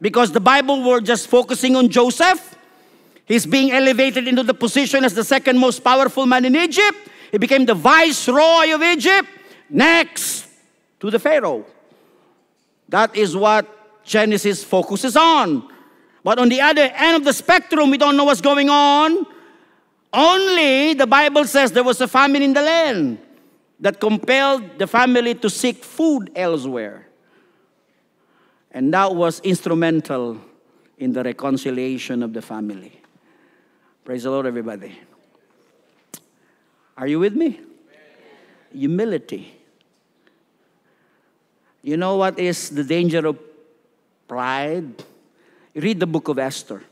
because the Bible were just focusing on Joseph. He's being elevated into the position as the second most powerful man in Egypt. He became the viceroy of Egypt, next to the Pharaoh. That is what Genesis focuses on. But on the other end of the spectrum, we don't know what's going on. Only the Bible says there was a famine in the land that compelled the family to seek food elsewhere. And that was instrumental in the reconciliation of the family. Praise the Lord, everybody. Are you with me? Humility. You know what is the danger of pride? Read the book of Esther.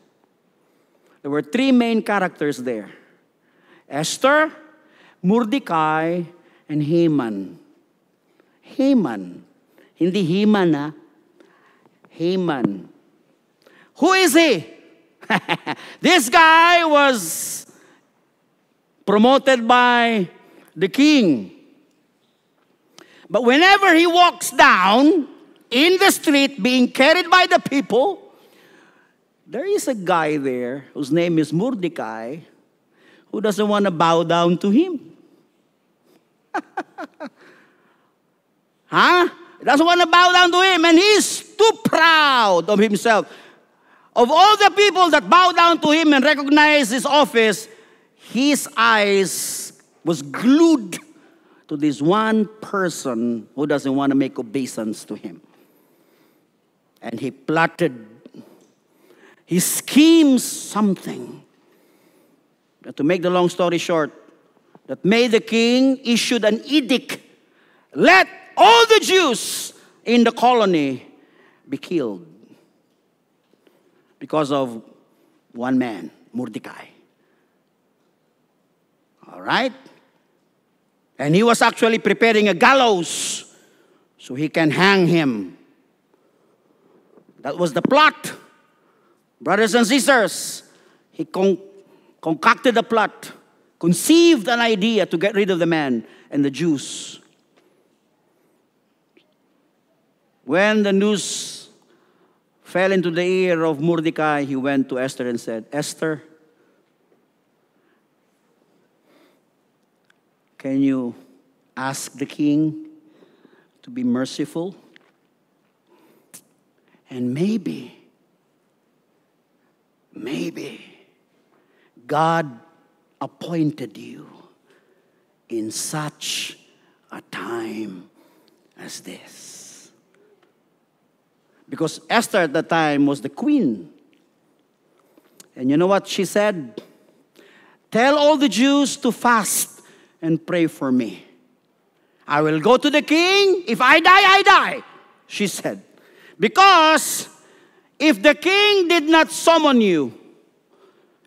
There were three main characters there. Esther, Mordecai, and Haman. Haman. Hindi Haman, ha? Haman. Who is he? This guy was promoted by the king. But whenever he walks down in the street being carried by the people, there is a guy there whose name is Mordecai who doesn't want to bow down to him. Huh? Doesn't want to bow down to him, and he's too proud of himself. Of all the people that bow down to him and recognize his office, his eyes was glued to this one person who doesn't want to make obeisance to him. And he plotted. He schemes something. But to make the long story short, that made the king issued an edict. Let all the Jews in the colony be killed. Because of one man, Mordecai. All right? And he was actually preparing a gallows so he can hang him. That was the plot. Brothers and sisters, he concocted a plot, conceived an idea to get rid of the man and the Jews. When the news fell into the ear of Mordecai, he went to Esther and said, Esther, can you ask the king to be merciful? And maybe God appointed you in such a time as this. Because Esther at that time was the queen. And you know what she said? Tell all the Jews to fast and pray for me. I will go to the king. If I die, I die, she said. Because if the king did not summon you,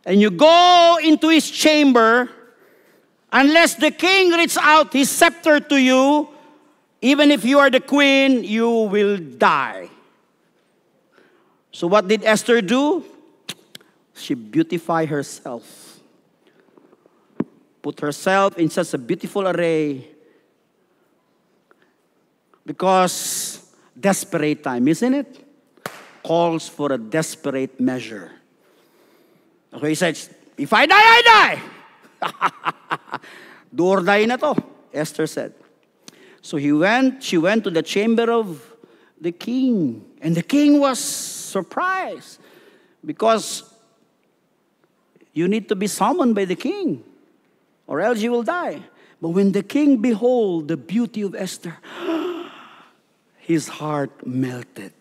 and you go into his chamber, unless the king reaches out his scepter to you, even if you are the queen, you will die. So what did Esther do? She beautified herself. Put herself in such a beautiful array. Because desperate time, isn't it? Calls for a desperate measure. So he says, if I die, I die. Do or die na to, Esther said. So she went to the chamber of the king. And the king was surprised. Because you need to be summoned by the king. or else you will die. But when the king beheld the beauty of Esther, his heart melted.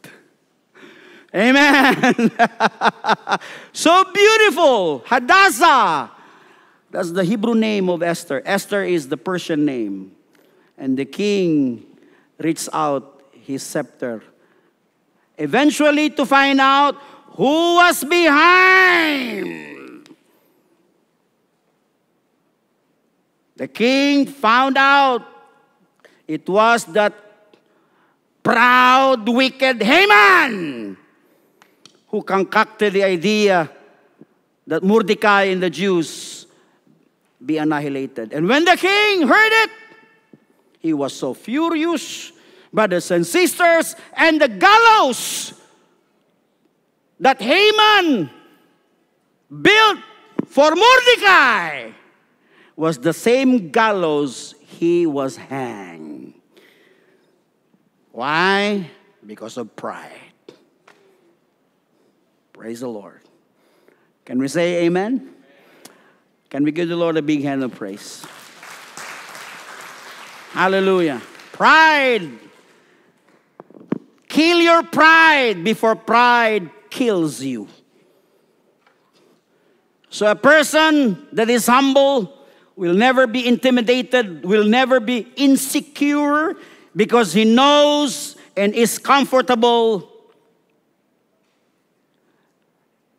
Amen. So beautiful. Hadassah. That's the Hebrew name of Esther. Esther is the Persian name. And the king reached out his scepter, eventually to find out who was behind. The king found out it was that proud, wicked Haman who concocted the idea that Mordecai and the Jews be annihilated. And when the king heard it, he was so furious, brothers and sisters, and the gallows that Haman built for Mordecai was the same gallows he was hanged. Why? Because of pride. Praise the Lord. Can we say amen? Amen. Can we give the Lord a big hand of praise? Hallelujah. Pride. Kill your pride before pride kills you. So a person that is humble will never be intimidated, will never be insecure, because he knows and is comfortable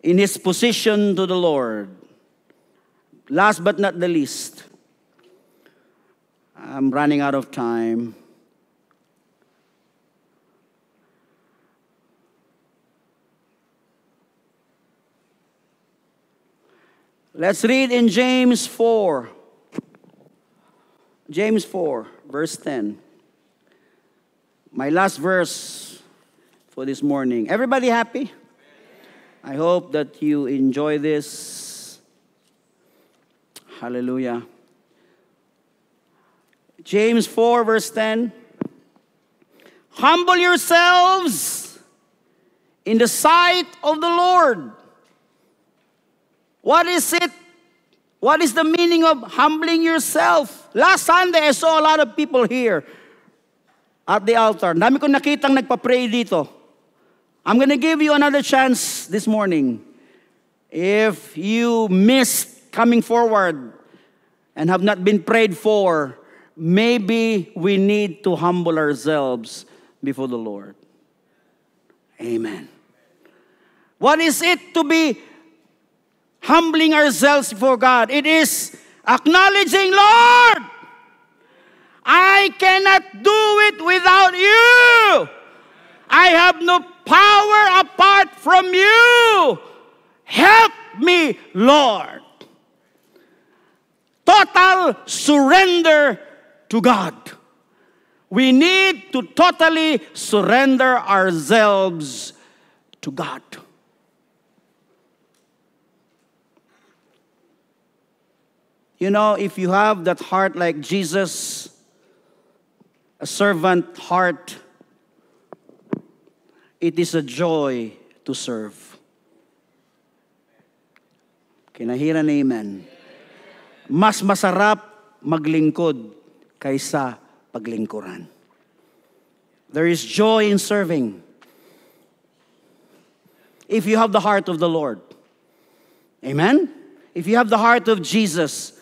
in his position to the Lord. Last but not the least, I'm running out of time. Let's read in James 4. James 4, verse 10. My last verse for this morning. Everybody happy? I hope that you enjoy this. Hallelujah. James 4, verse 10. Humble yourselves in the sight of the Lord. What is it? What is the meaning of humbling yourself? Last Sunday, I saw a lot of people here at the altar. Dami kong nakitang nagpa-pray dito. I'm going to give you another chance this morning. If you missed coming forward and have not been prayed for, maybe we need to humble ourselves before the Lord. Amen. What is it to be humbling ourselves before God? It is acknowledging, Lord, I cannot do it without you. I have no power apart from you. Help me, Lord. Total surrender to God. We need to totally surrender ourselves to God. You know, if you have that heart like Jesus, a servant heart, it is a joy to serve. Can I hear an amen? Mas masarap maglingkod kaysa paglingkuran. There is joy in serving. If you have the heart of the Lord. Amen? If you have the heart of Jesus.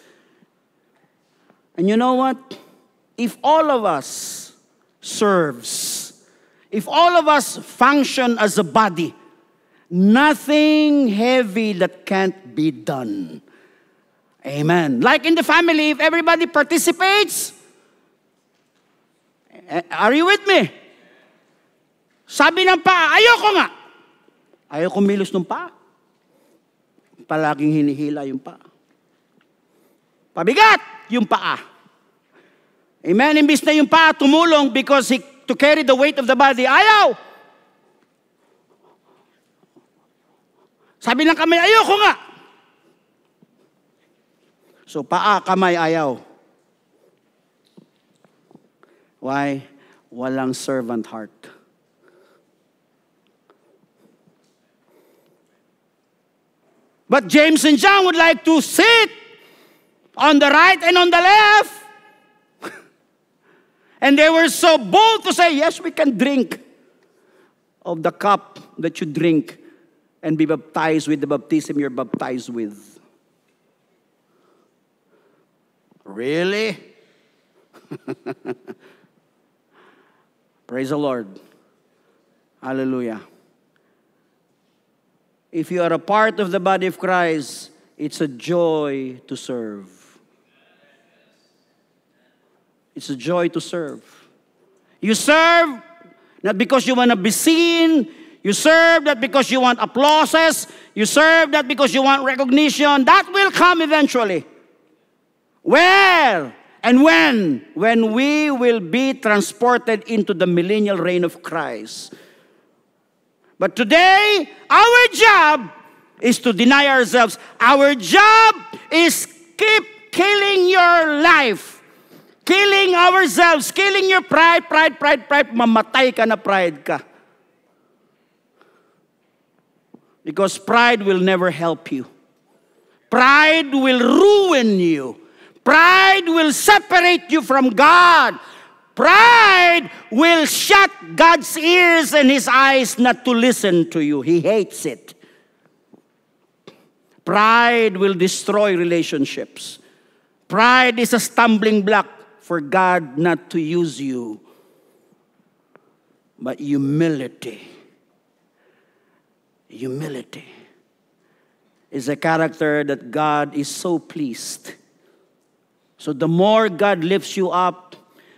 And you know what? If all of us serves, if all of us function as a body, nothing heavy that can't be done. Amen. Like in the family, if everybody participates, are you with me? Sabi ng paa, ayoko nga. Ayoko milos ng paa. Palaging hinihila yung paa. Pabigat yung paa. Amen. Imbis na yung paa tumulong because to carry the weight of the body, ayaw. Sabi ng kamay, ayoko nga. So, paa, kamay, ayaw. Why? Walang servant heart. But James and John would like to sit on the right and on the left. And they were so bold to say, yes, we can drink of the cup that you drink and be baptized with the baptism you're baptized with. Really? Praise the Lord. Hallelujah. If you are a part of the body of Christ, it's a joy to serve. It's a joy to serve. You serve not because you want to be seen. You serve not because you want applauses. You serve not because you want recognition. That will come eventually. Where and when? When we will be transported into the millennial reign of Christ. But today, our job is to deny ourselves. Our job is keep killing your life. Killing ourselves, killing your pride, pride. Mamatay ka na pride ka. Because pride will never help you. Pride will ruin you. Pride will separate you from God. Pride will shut God's ears and His eyes not to listen to you. He hates it. Pride will destroy relationships. Pride is a stumbling block for God not to use you. But humility. Humility is a character that God is so pleased. So the more God lifts you up,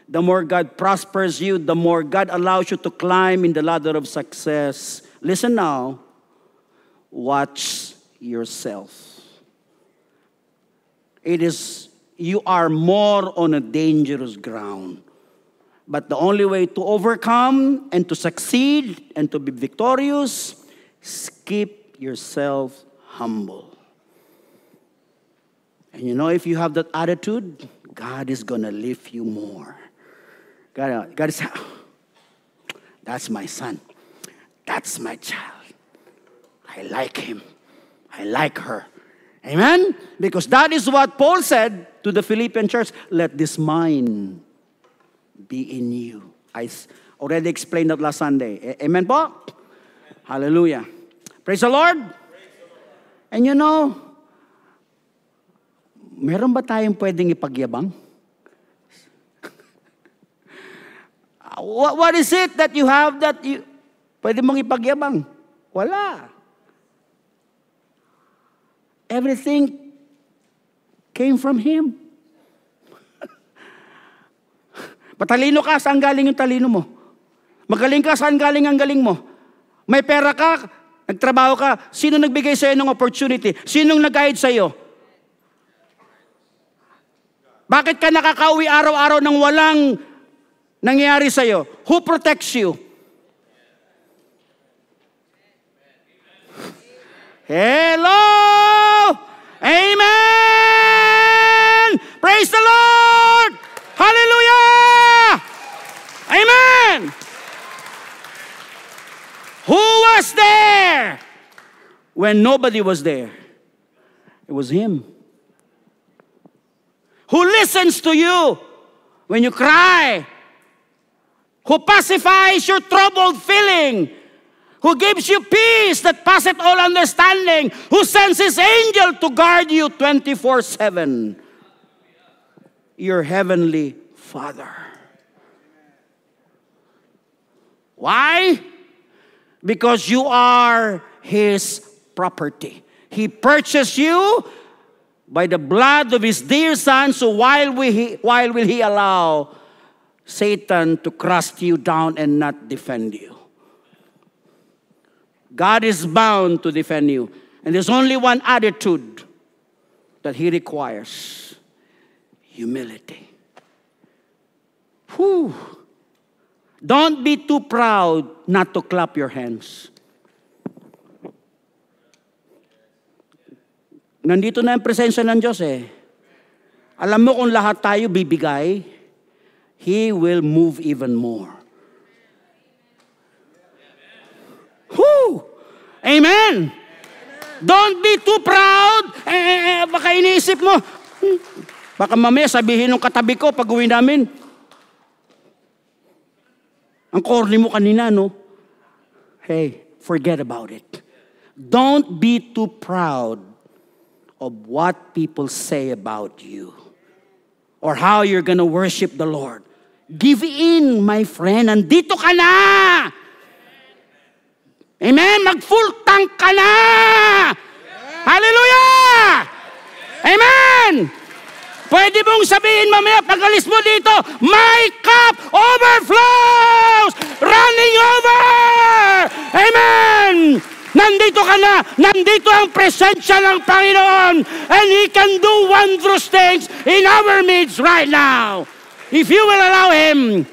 the more God prospers you, the more God allows you to climb in the ladder of success. Listen now. Watch yourself. It is... you are more on a dangerous ground. But the only way to overcome and to succeed and to be victorious is keep yourself humble. And you know, if you have that attitude, God is going to lift you more. God is, that's my son. That's my child. I like him. I like her. Amen? Because that is what Paul said to the Philippian church. Let this mind be in you. I already explained that last Sunday. Amen po? Amen. Hallelujah. Praise the Lord. Praise the Lord. And you know, meron ba tayong pwedeng ipagyabang? What is it that you have that you pwede mong ipagyabang? Wala. Everything came from Him. Patalino ka, saan galing yung talino mo? Magaling ka, saan galing ang galing mo? May pera ka, nagtrabaho ka, sino nagbigay sa'yo ng opportunity? Sinong nag-guide sa'yo? Bakit ka nakakauwi araw-araw nang walang nangyayari sa'yo? Who protects you? Hello! Amen! Praise the Lord! Hallelujah! Amen! Who was there when nobody was there? It was Him. Who listens to you when you cry? Who pacifies your troubled feeling? Who gives you peace that passeth all understanding, who sends His angel to guard you 24/7. Your heavenly Father. Why? Because you are His property. He purchased you by the blood of His dear Son, so why will He allow Satan to crush you down and not defend you? God is bound to defend you. And there's only one attitude that He requires. Humility. Whew. Don't be too proud not to clap your hands. Nandito na ang presensya ng Diyos eh. Alam mo kung lahat tayo bibigay, He will move even more. Who? Amen. Amen. Don't be too proud. Baka iniisip mo, Baka mamaya sabihin ng katabi ko pag uwi namin. Ang corny mo kanina, no? Hey, forget about it. Don't be too proud of what people say about you or how you're gonna worship the Lord. Give in, my friend. Nandito ka na! Amen? Mag-full tank ka na! Hallelujah! Amen! Pwede mong sabihin mamaya pag-alis mo dito, my cup overflows! Running over! Amen! Nandito ka na. Nandito ang presensya ng Panginoon. And He can do wondrous things in our midst right now. If you will allow Him,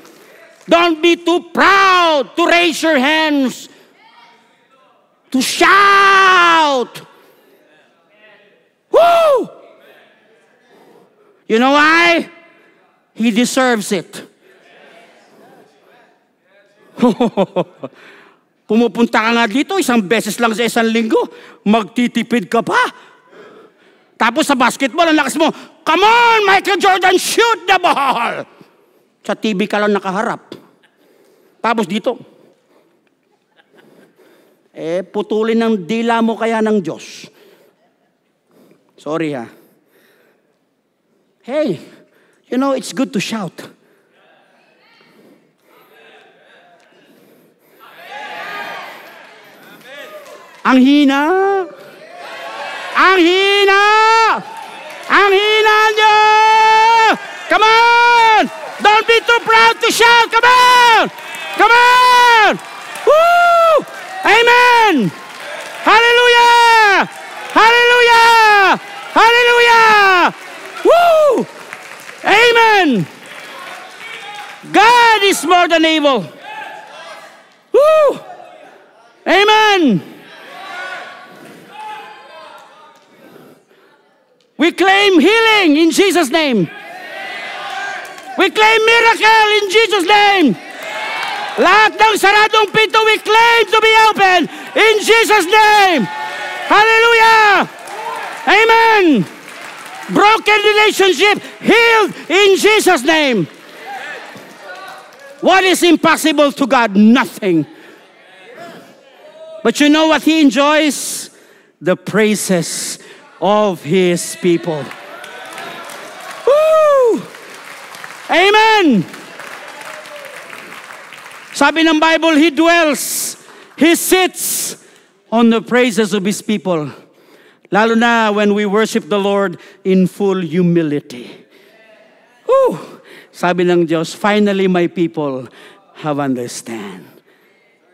don't be too proud to raise your hands, to shout. Woo! You know why? He deserves it. Pumupunta ka nga dito, isang beses lang sa isang linggo, magtitipid ka pa. Tapos sa basketball, ang lakas mo, come on, Michael Jordan, shoot the ball! Sa TV ka lang nakaharap. Tapos dito, eh, putulin ng dila mo kaya ng Diyos. Sorry ha. Hey, you know, it's good to shout. Amen. Ang hina. Ang hina. Ang hina niyo. Come on. Don't be too proud to shout. Come on. Come on. Woo. Amen. Hallelujah. Hallelujah. Hallelujah. Woo! Amen! God is more than able. Woo! Amen! We claim healing in Jesus' name. We claim miracle in Jesus' name. Lahat ng saradong pinto, we claim to be open in Jesus' name. Hallelujah! Amen! Broken relationship, healed in Jesus' name. What is impossible to God? Nothing. But you know what He enjoys? The praises of His people. Woo! Amen! Sabi ng Bible, He dwells, He sits on the praises of His people. Lalo na when we worship the Lord in full humility. Woo! Sabi ng Diyos, finally my people have understand.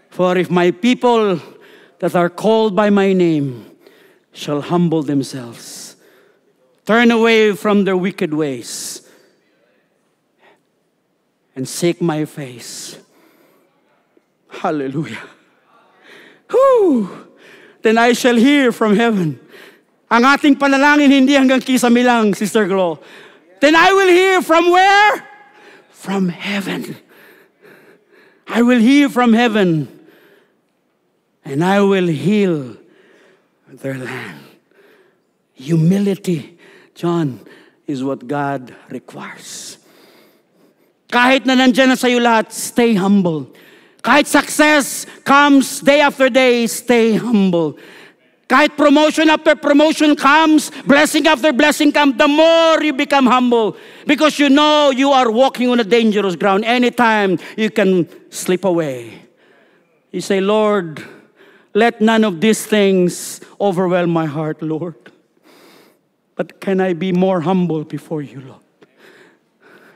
For if my people that are called by my name shall humble themselves, turn away from their wicked ways, and seek my face. Hallelujah. Woo! Then I shall hear from heaven. Ang ating panalangin, hindi hanggang kisame lang, Sister Glo. Then I will hear from where? From heaven. I will hear from heaven. And I will heal their land. Humility, John, is what God requires. Kahit na nandyan na sa'yo lahat, stay humble. Kahit success comes day after day, stay humble. Kahit promotion after promotion comes, blessing after blessing comes, the more you become humble. Because you know you are walking on a dangerous ground. Anytime you can slip away. You say, Lord, let none of these things overwhelm my heart, Lord. But can I be more humble before you, Lord?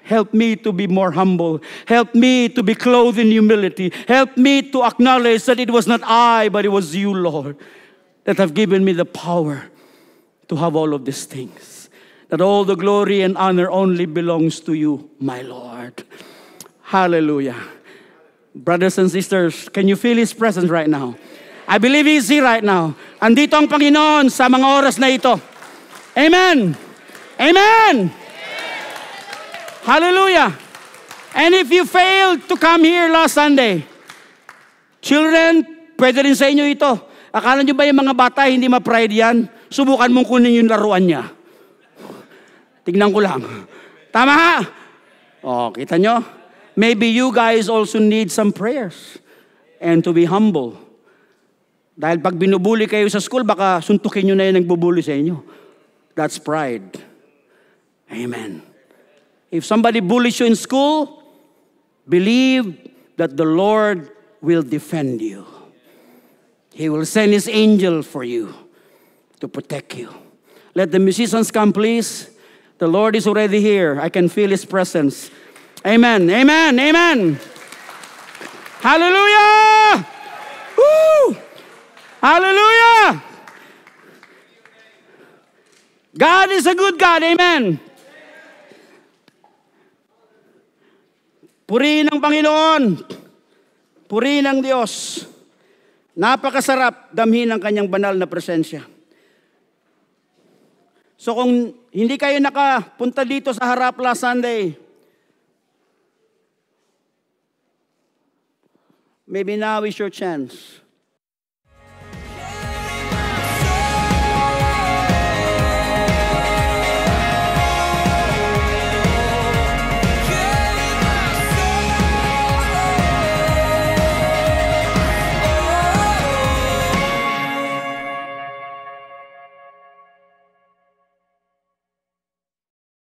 Help me to be more humble. Help me to be clothed in humility. Help me to acknowledge that it was not I, but it was you, Lord, that have given me the power to have all of these things. That all the glory and honor only belongs to you, my Lord. Hallelujah. Brothers and sisters, can you feel His presence right now? I believe He is here right now. Andito ang Panginoon sa mga oras na ito. Amen. Amen. Hallelujah. And if you failed to come here last Sunday, children, pwede rin sa inyo ito. Akala nyo ba yung mga bata, hindi ma-pride yan? Subukan mong kunin yung laruan niya. Tignan ko lang. Tama? O, kita nyo? Maybe you guys also need some prayers and to be humble. Dahil pag binubuli kayo sa school, baka suntukin nyo na yung nagbubuli sa inyo. That's pride. Amen. If somebody bullies you in school, believe that the Lord will defend you. He will send His angel for you to protect you. Let the musicians come, please. The Lord is already here. I can feel His presence. Amen. Amen. Amen. Hallelujah. Woo. Hallelujah. God is a good God. Amen. Purihin ang Panginoon. Purihin ang Diyos. Napakasarap damhin ang kanyang banal na presensya. So kung hindi kayo nakapunta dito sa harap last Sunday, maybe now is your chance.